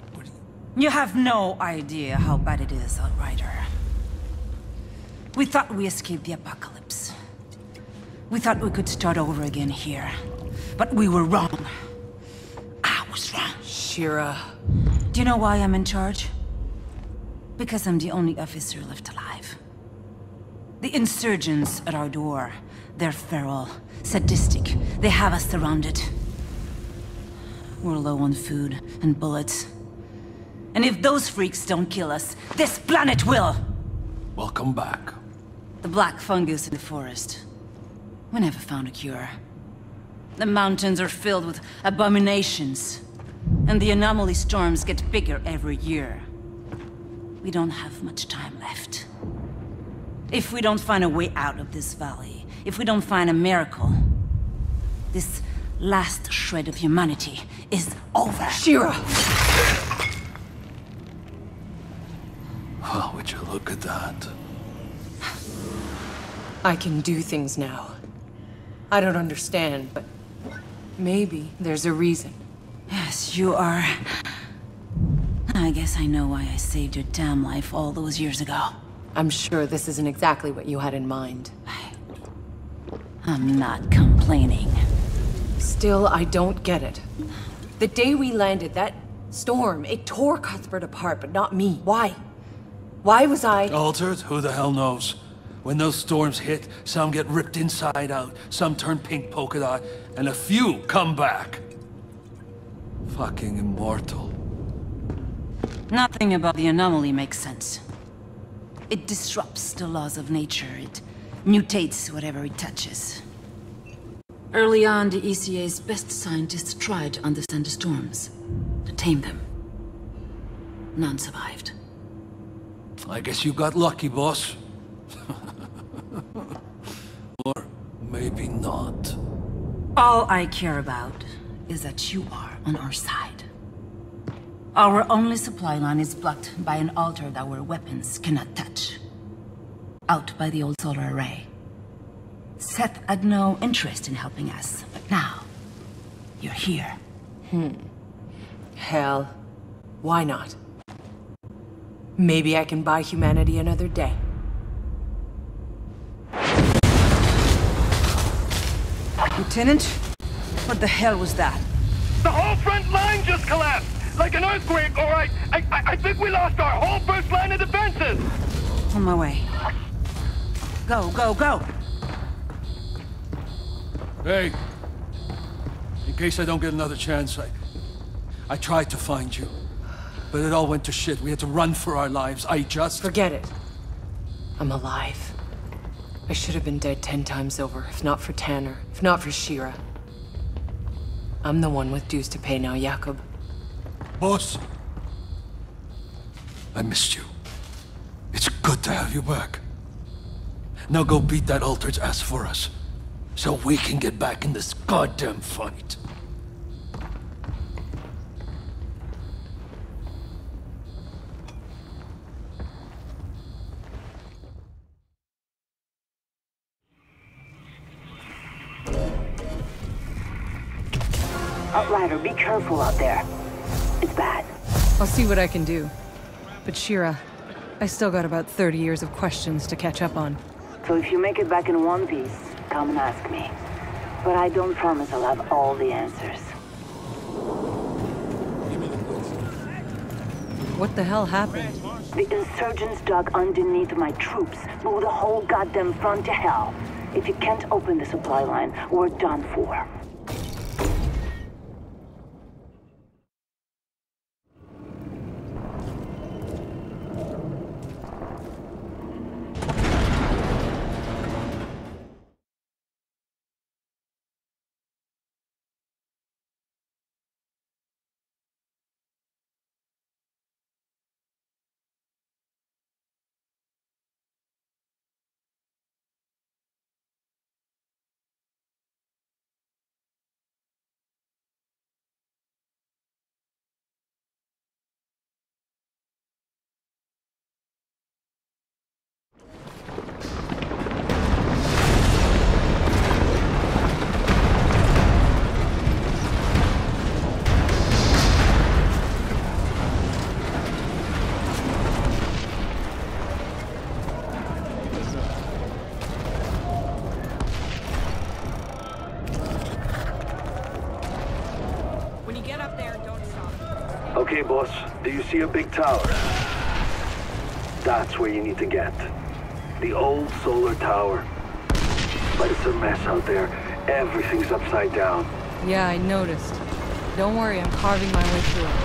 You have no idea how bad it is, Outrider. We thought we escaped the apocalypse. We thought we could start over again here. But we were wrong. I was wrong. Shearer. Do you know why I'm in charge? Because I'm the only officer left alive. The insurgents at our door. They're feral, sadistic. They have us surrounded. We're low on food and bullets. And if those freaks don't kill us, this planet will! Welcome back. The black fungus in the forest. We never found a cure. The mountains are filled with abominations. And the anomaly storms get bigger every year. We don't have much time left. If we don't find a way out of this valley, if we don't find a miracle, this last shred of humanity is over. Shearer! Oh, would you look at that? I can do things now. I don't understand, but maybe there's a reason. Yes, you are. I guess I know why I saved your damn life all those years ago. I'm sure this isn't exactly what you had in mind. I'm not complaining. Still, I don't get it. The day we landed, that storm, it tore Cuthbert apart, but not me. Why? Why was I... Altered? Who the hell knows? When those storms hit, some get ripped inside out, some turn pink polka dot, and a few come back. Fucking immortal. Nothing about the anomaly makes sense. It disrupts the laws of nature. It mutates whatever it touches. Early on, the ECA's best scientists tried to understand the storms, to tame them. None survived. I guess you got lucky, boss. Or maybe not. All I care about is that you are on our side. Our only supply line is blocked by an altar that our weapons cannot touch. Out by the old solar array. Seth had no interest in helping us, but now, you're here. Hell, why not? Maybe I can buy humanity another day. Lieutenant, what the hell was that? The whole front line just collapsed! Like an earthquake, all right? I think we lost our whole first line of defenses! On my way. Go, go, go! Hey! In case I don't get another chance, I tried to find you. But it all went to shit. We had to run for our lives. I just... Forget it. I'm alive. I should have been dead 10 times over, if not for Tanner, if not for Shearer. I'm the one with dues to pay now, Jakub. Boss, I missed you. It's good to have you back. Now go beat that Altered's ass for us. so we can get back in this goddamn fight. Outrider, be careful out there. It's bad. I'll see what I can do. But Shearer, I still got about 30 years of questions to catch up on. So if you make it back in one piece, come and ask me. But I don't promise I'll have all the answers. What the hell happened? The insurgents dug underneath my troops, blew the whole goddamn front to hell. If you can't open the supply line, we're done for. Okay, boss. Do you see a big tower? That's where you need to get. The old solar tower. But it's a mess out there. Everything's upside down. Yeah, I noticed. Don't worry, I'm carving my way through it.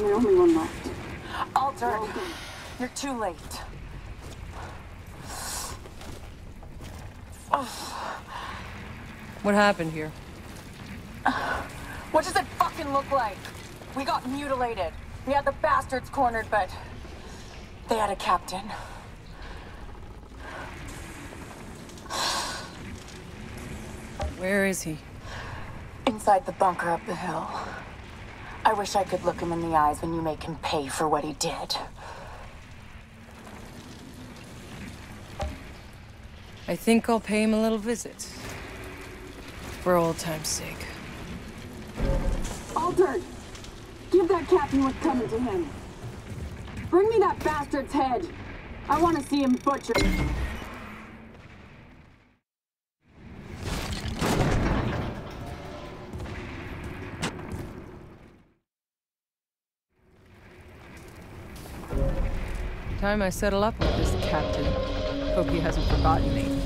I'm the only one left. Altered, you're too late. What happened here? What does it fucking look like? We got mutilated. We had the bastards cornered, but they had a captain. Where is he? Inside the bunker up the hill. I wish I could look him in the eyes when you make him pay for what he did. I think I'll pay him a little visit. For old time's sake. Altered! Give that captain what's coming to him. Bring me that bastard's head. I want to see him butchered. Time I settle up with this captain. Hope he hasn't forgotten me.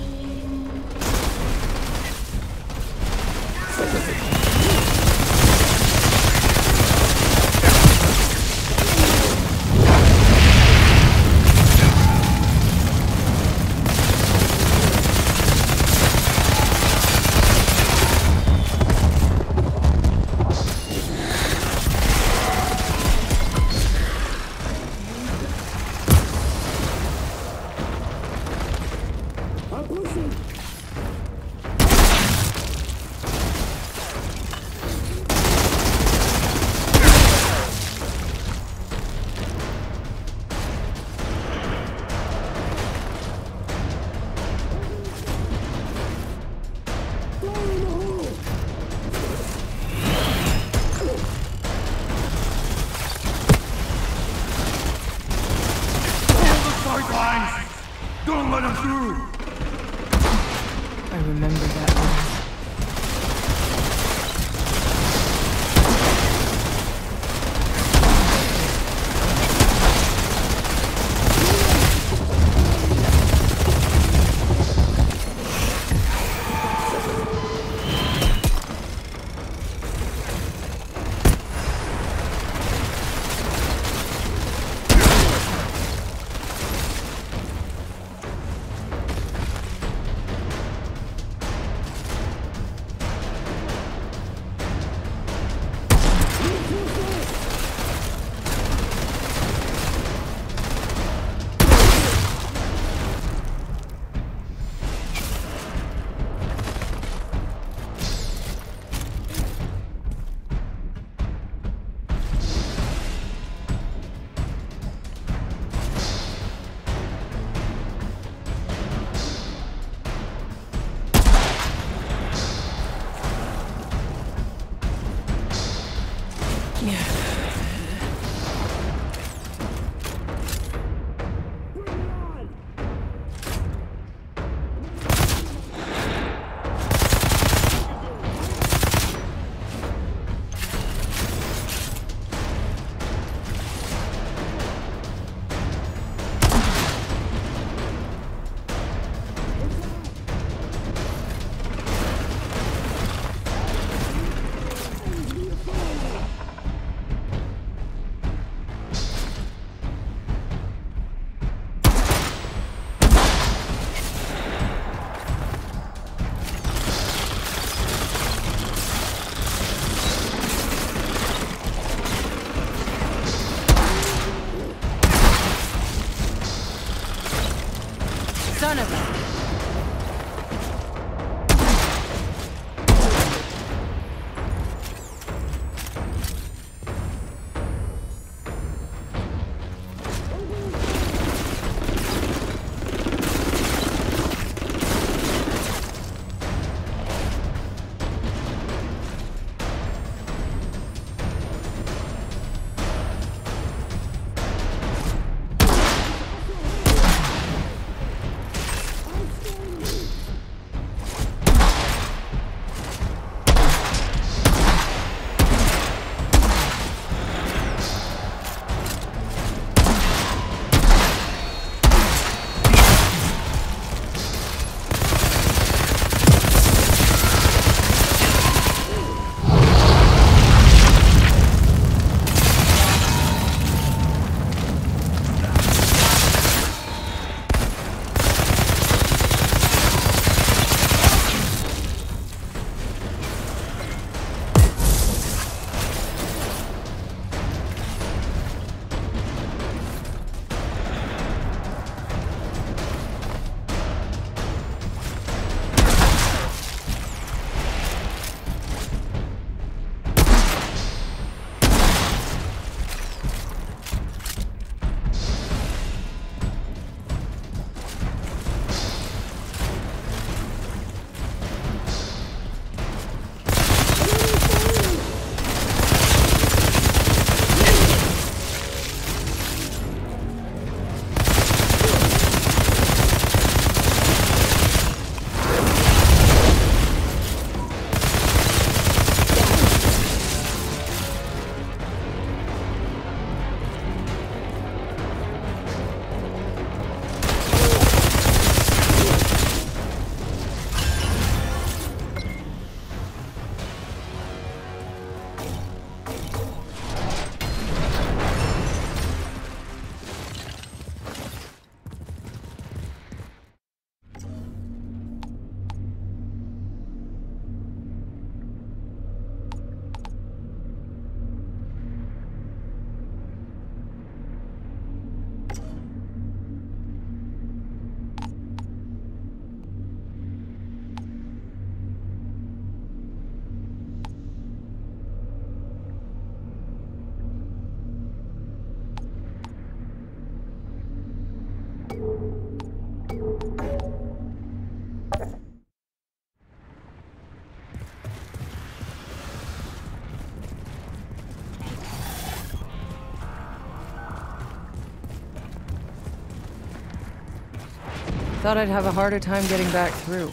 Thought I'd have a harder time getting back through.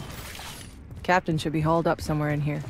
Captain should be hauled up somewhere in here.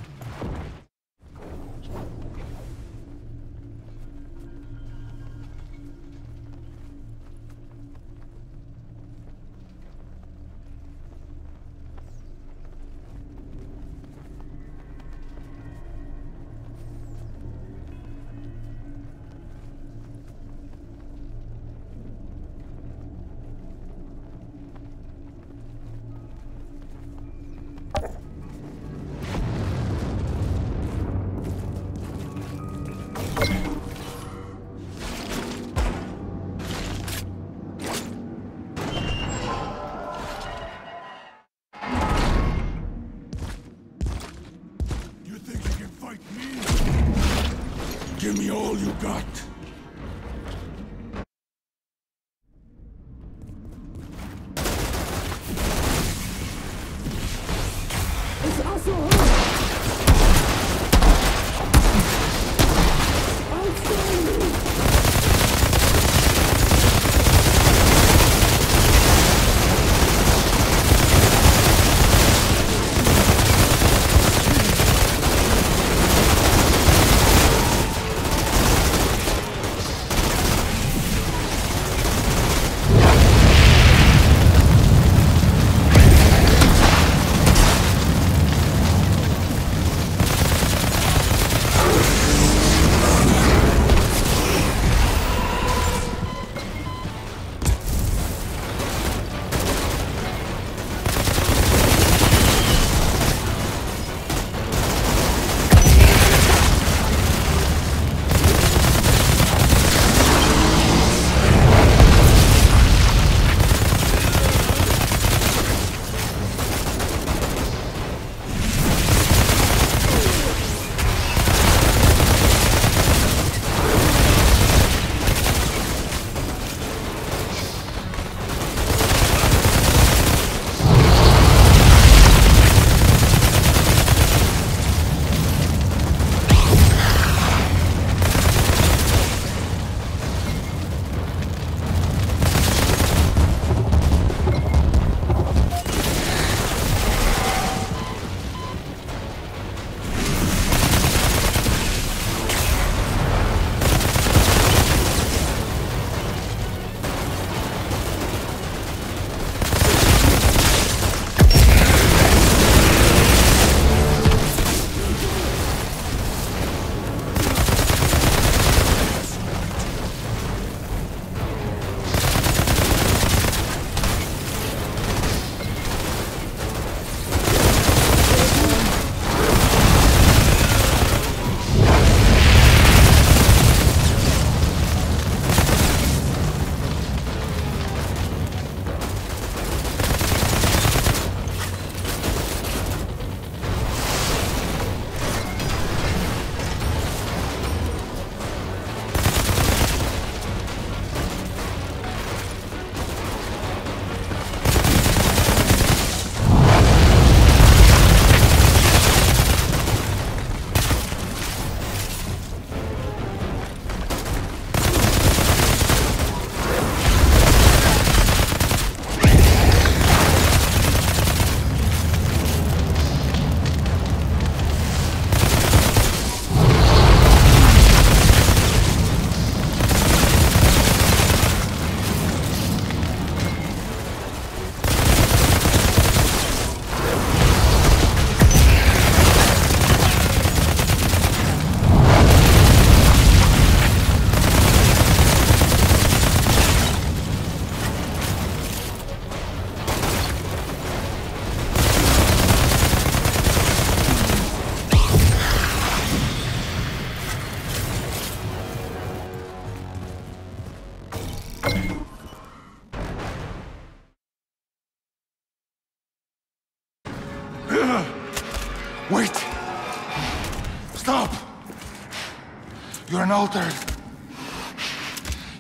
Altered.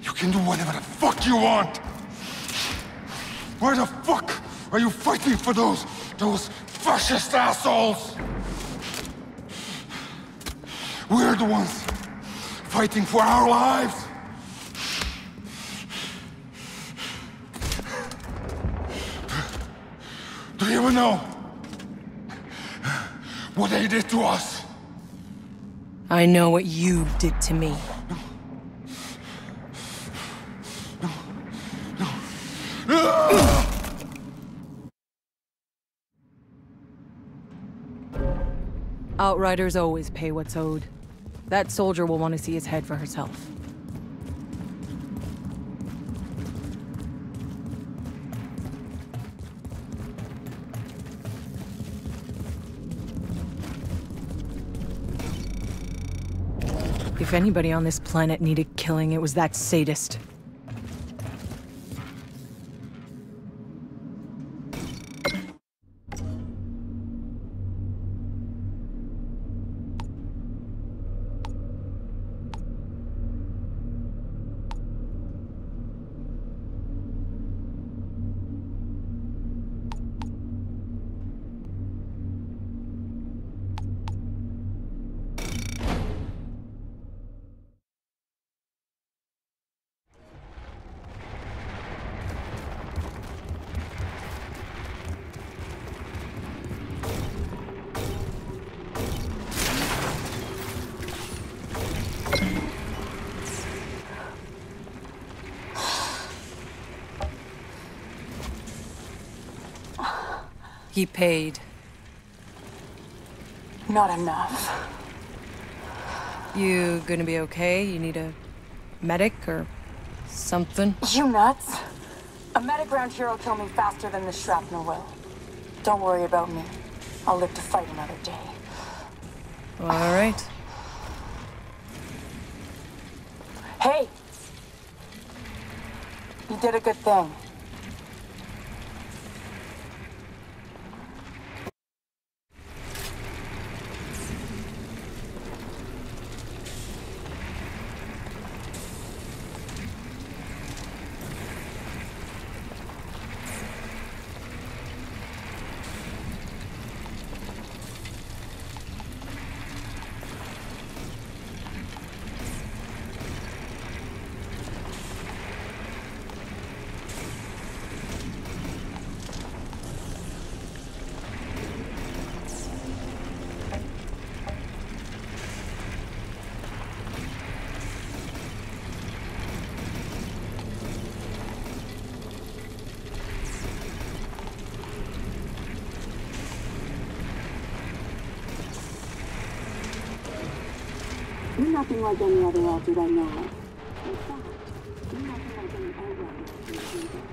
You can do whatever the fuck you want. Why the fuck are you fighting for those fascist assholes? We're the ones fighting for our lives. Do you even know what they did to us? I know what you did to me. No. Outriders always pay what's owed. That soldier will want to see his head for herself. If anybody on this planet needed killing, it was that sadist. He paid. Not enough. You gonna be okay? You need a medic or something? You nuts? A medic around here will kill me faster than the shrapnel will. Don't worry about me. I'll live to fight another day. All right. Hey! You did a good thing. Nothing like any other altered I know of. In fact, nothing like any other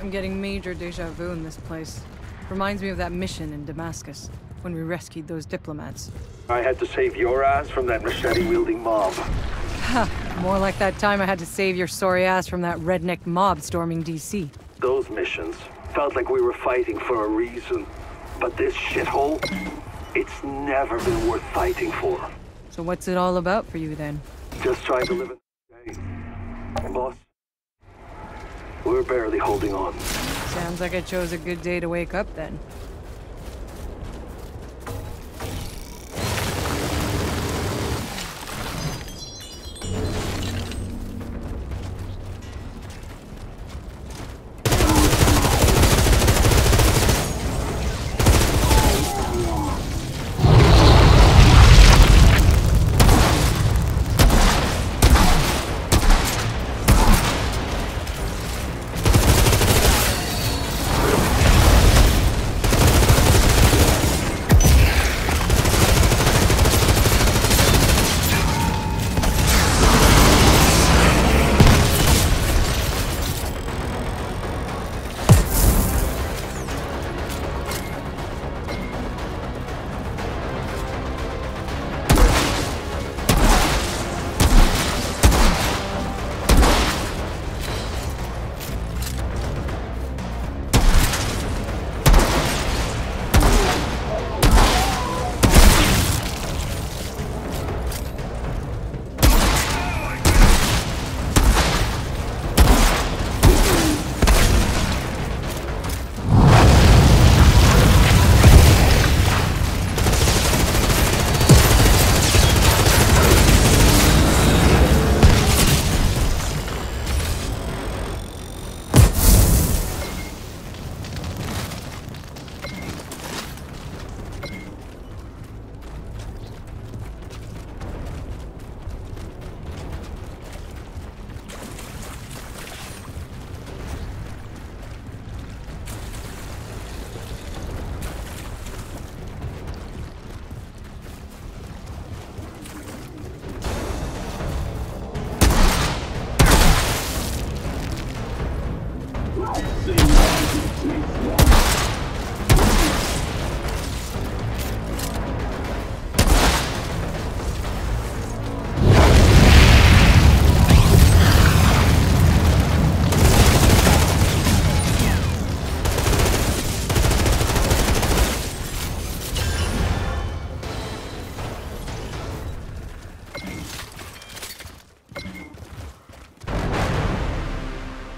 I'm getting major deja vu in this place. Reminds me of that mission in Damascus, when we rescued those diplomats. I had to save your ass from that machete-wielding mob. Ha! More like that time I had to save your sorry ass from that redneck mob storming DC. Those missions felt like we were fighting for a reason. But this shithole, it's never been worth fighting for. So what's it all about for you then? Just trying to live in the day. Boss. We're barely holding on. Sounds like I chose a good day to wake up then.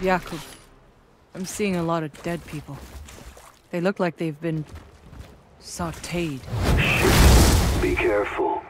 Jakub, I'm seeing a lot of dead people. They look like they've been sauteed. Shit. Be careful.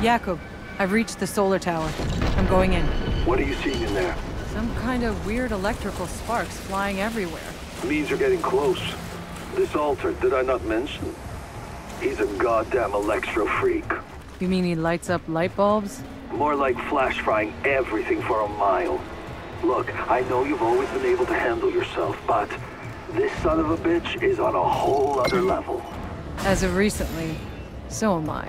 Jakub, I've reached the solar tower. I'm going in. What are you seeing in there? Some kind of weird electrical sparks flying everywhere. Means you're getting close. This Altered, did I not mention? He's a goddamn electro-freak. You mean he lights up light bulbs? More like flash frying everything for a mile. Look, I know you've always been able to handle yourself, but this son of a bitch is on a whole other level. As of recently, so am I.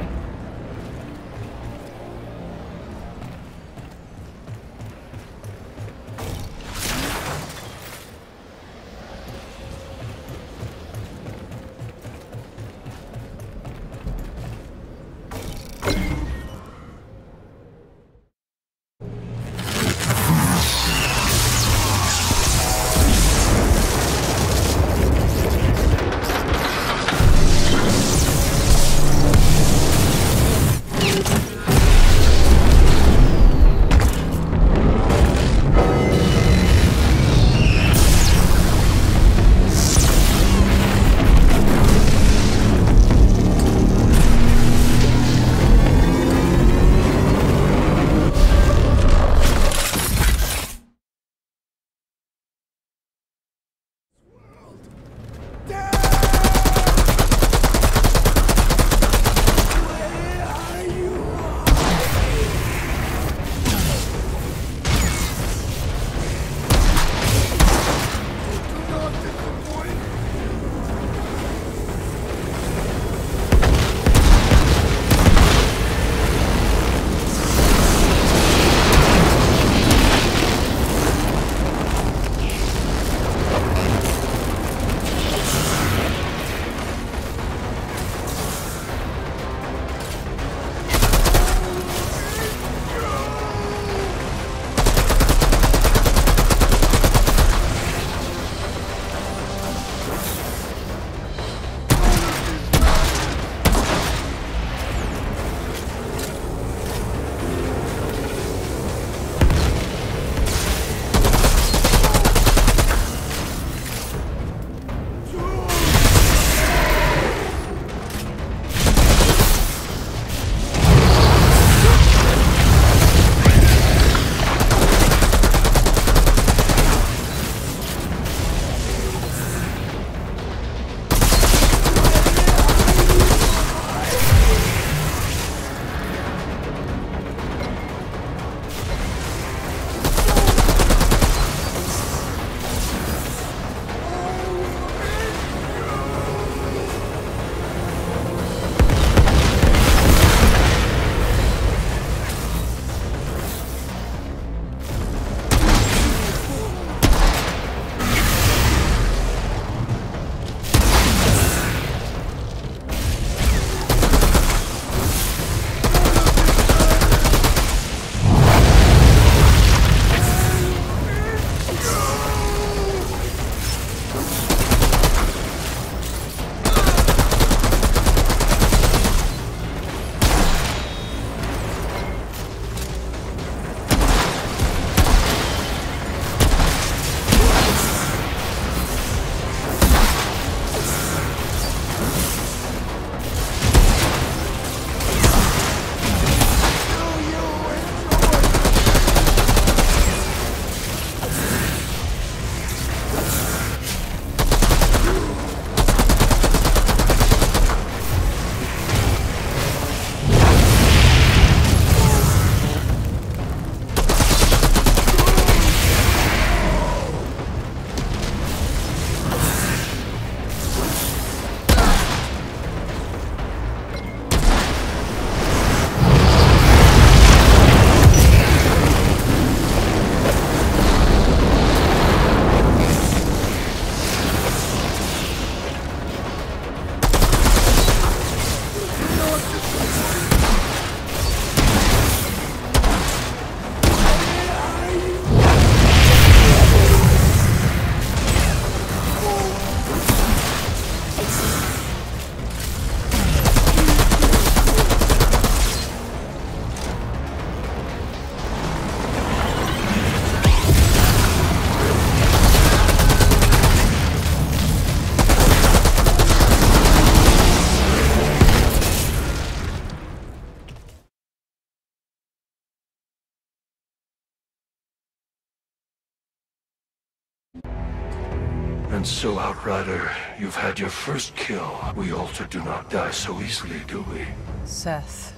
And so, Outrider, you've had your first kill. We Altered do not die so easily, do we? Seth.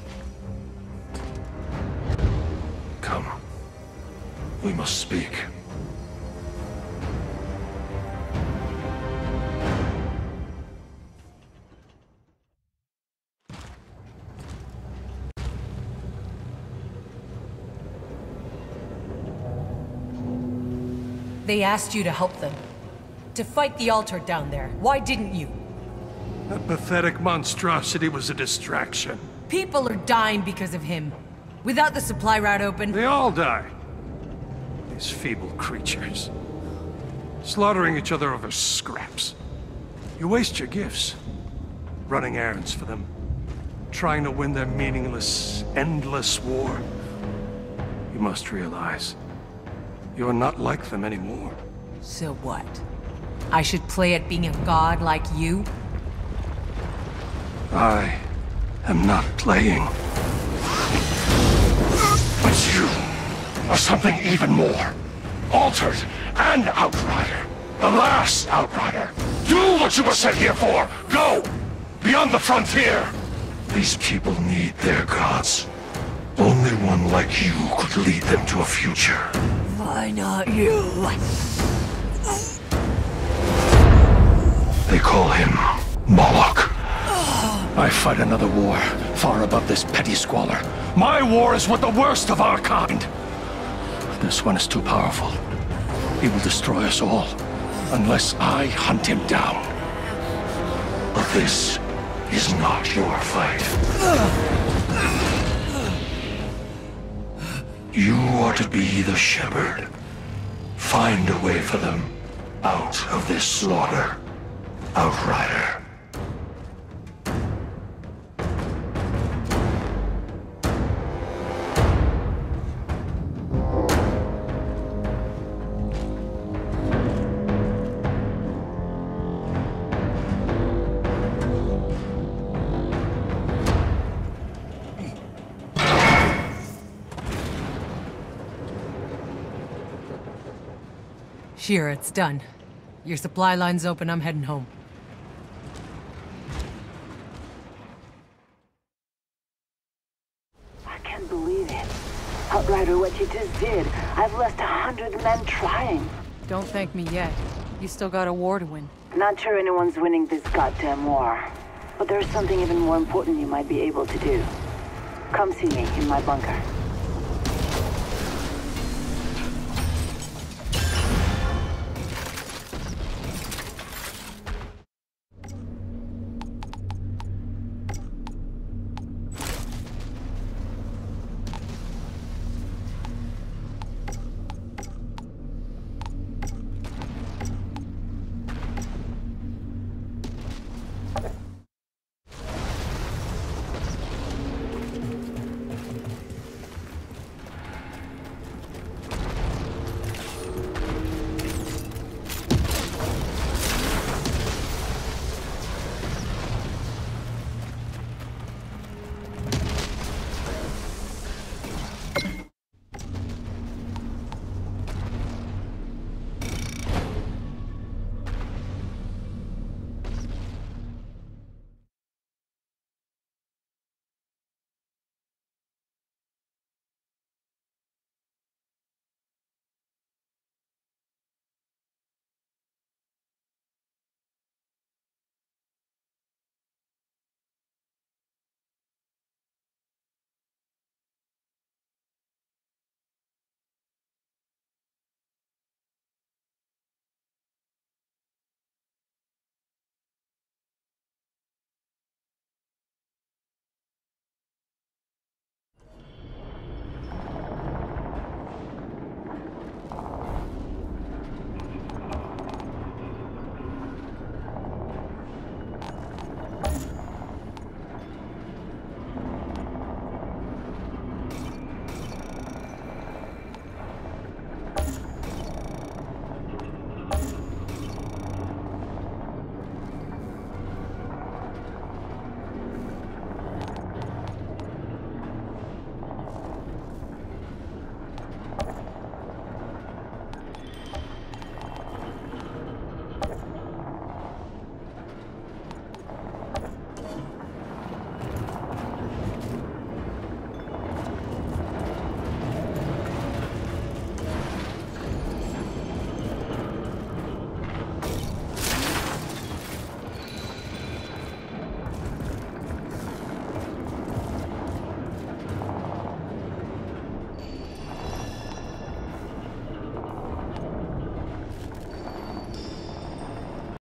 Come. We must speak. They asked you to help them. To fight the Altered down there. Why didn't you? That pathetic monstrosity was a distraction. People are dying because of him. Without the supply route open... They all die. These feeble creatures. Slaughtering each other over scraps. You waste your gifts. Running errands for them. Trying to win their meaningless, endless war. You must realize... you're not like them anymore. So what? I should play at being a god like you? I am not playing. But you are something even more. Altered and Outrider. The last Outrider. Do what you were sent here for. Go! Beyond the frontier. These people need their gods. Only one like you could lead them to a future. Why not you? They call him Moloch. I fight another war, far above this petty squalor. My war is with the worst of our kind. This one is too powerful. He will destroy us all, unless I hunt him down. But this is not your fight. You are to be the shepherd. Find a way for them out of this slaughter, Outrider. Shearer, it's done. Your supply line's open, I'm heading home. I can't believe it. Outrider, what you just did. I've lost 100 men trying. Don't thank me yet. You still got a war to win. Not sure anyone's winning this goddamn war. But there's something even more important you might be able to do. Come see me in my bunker.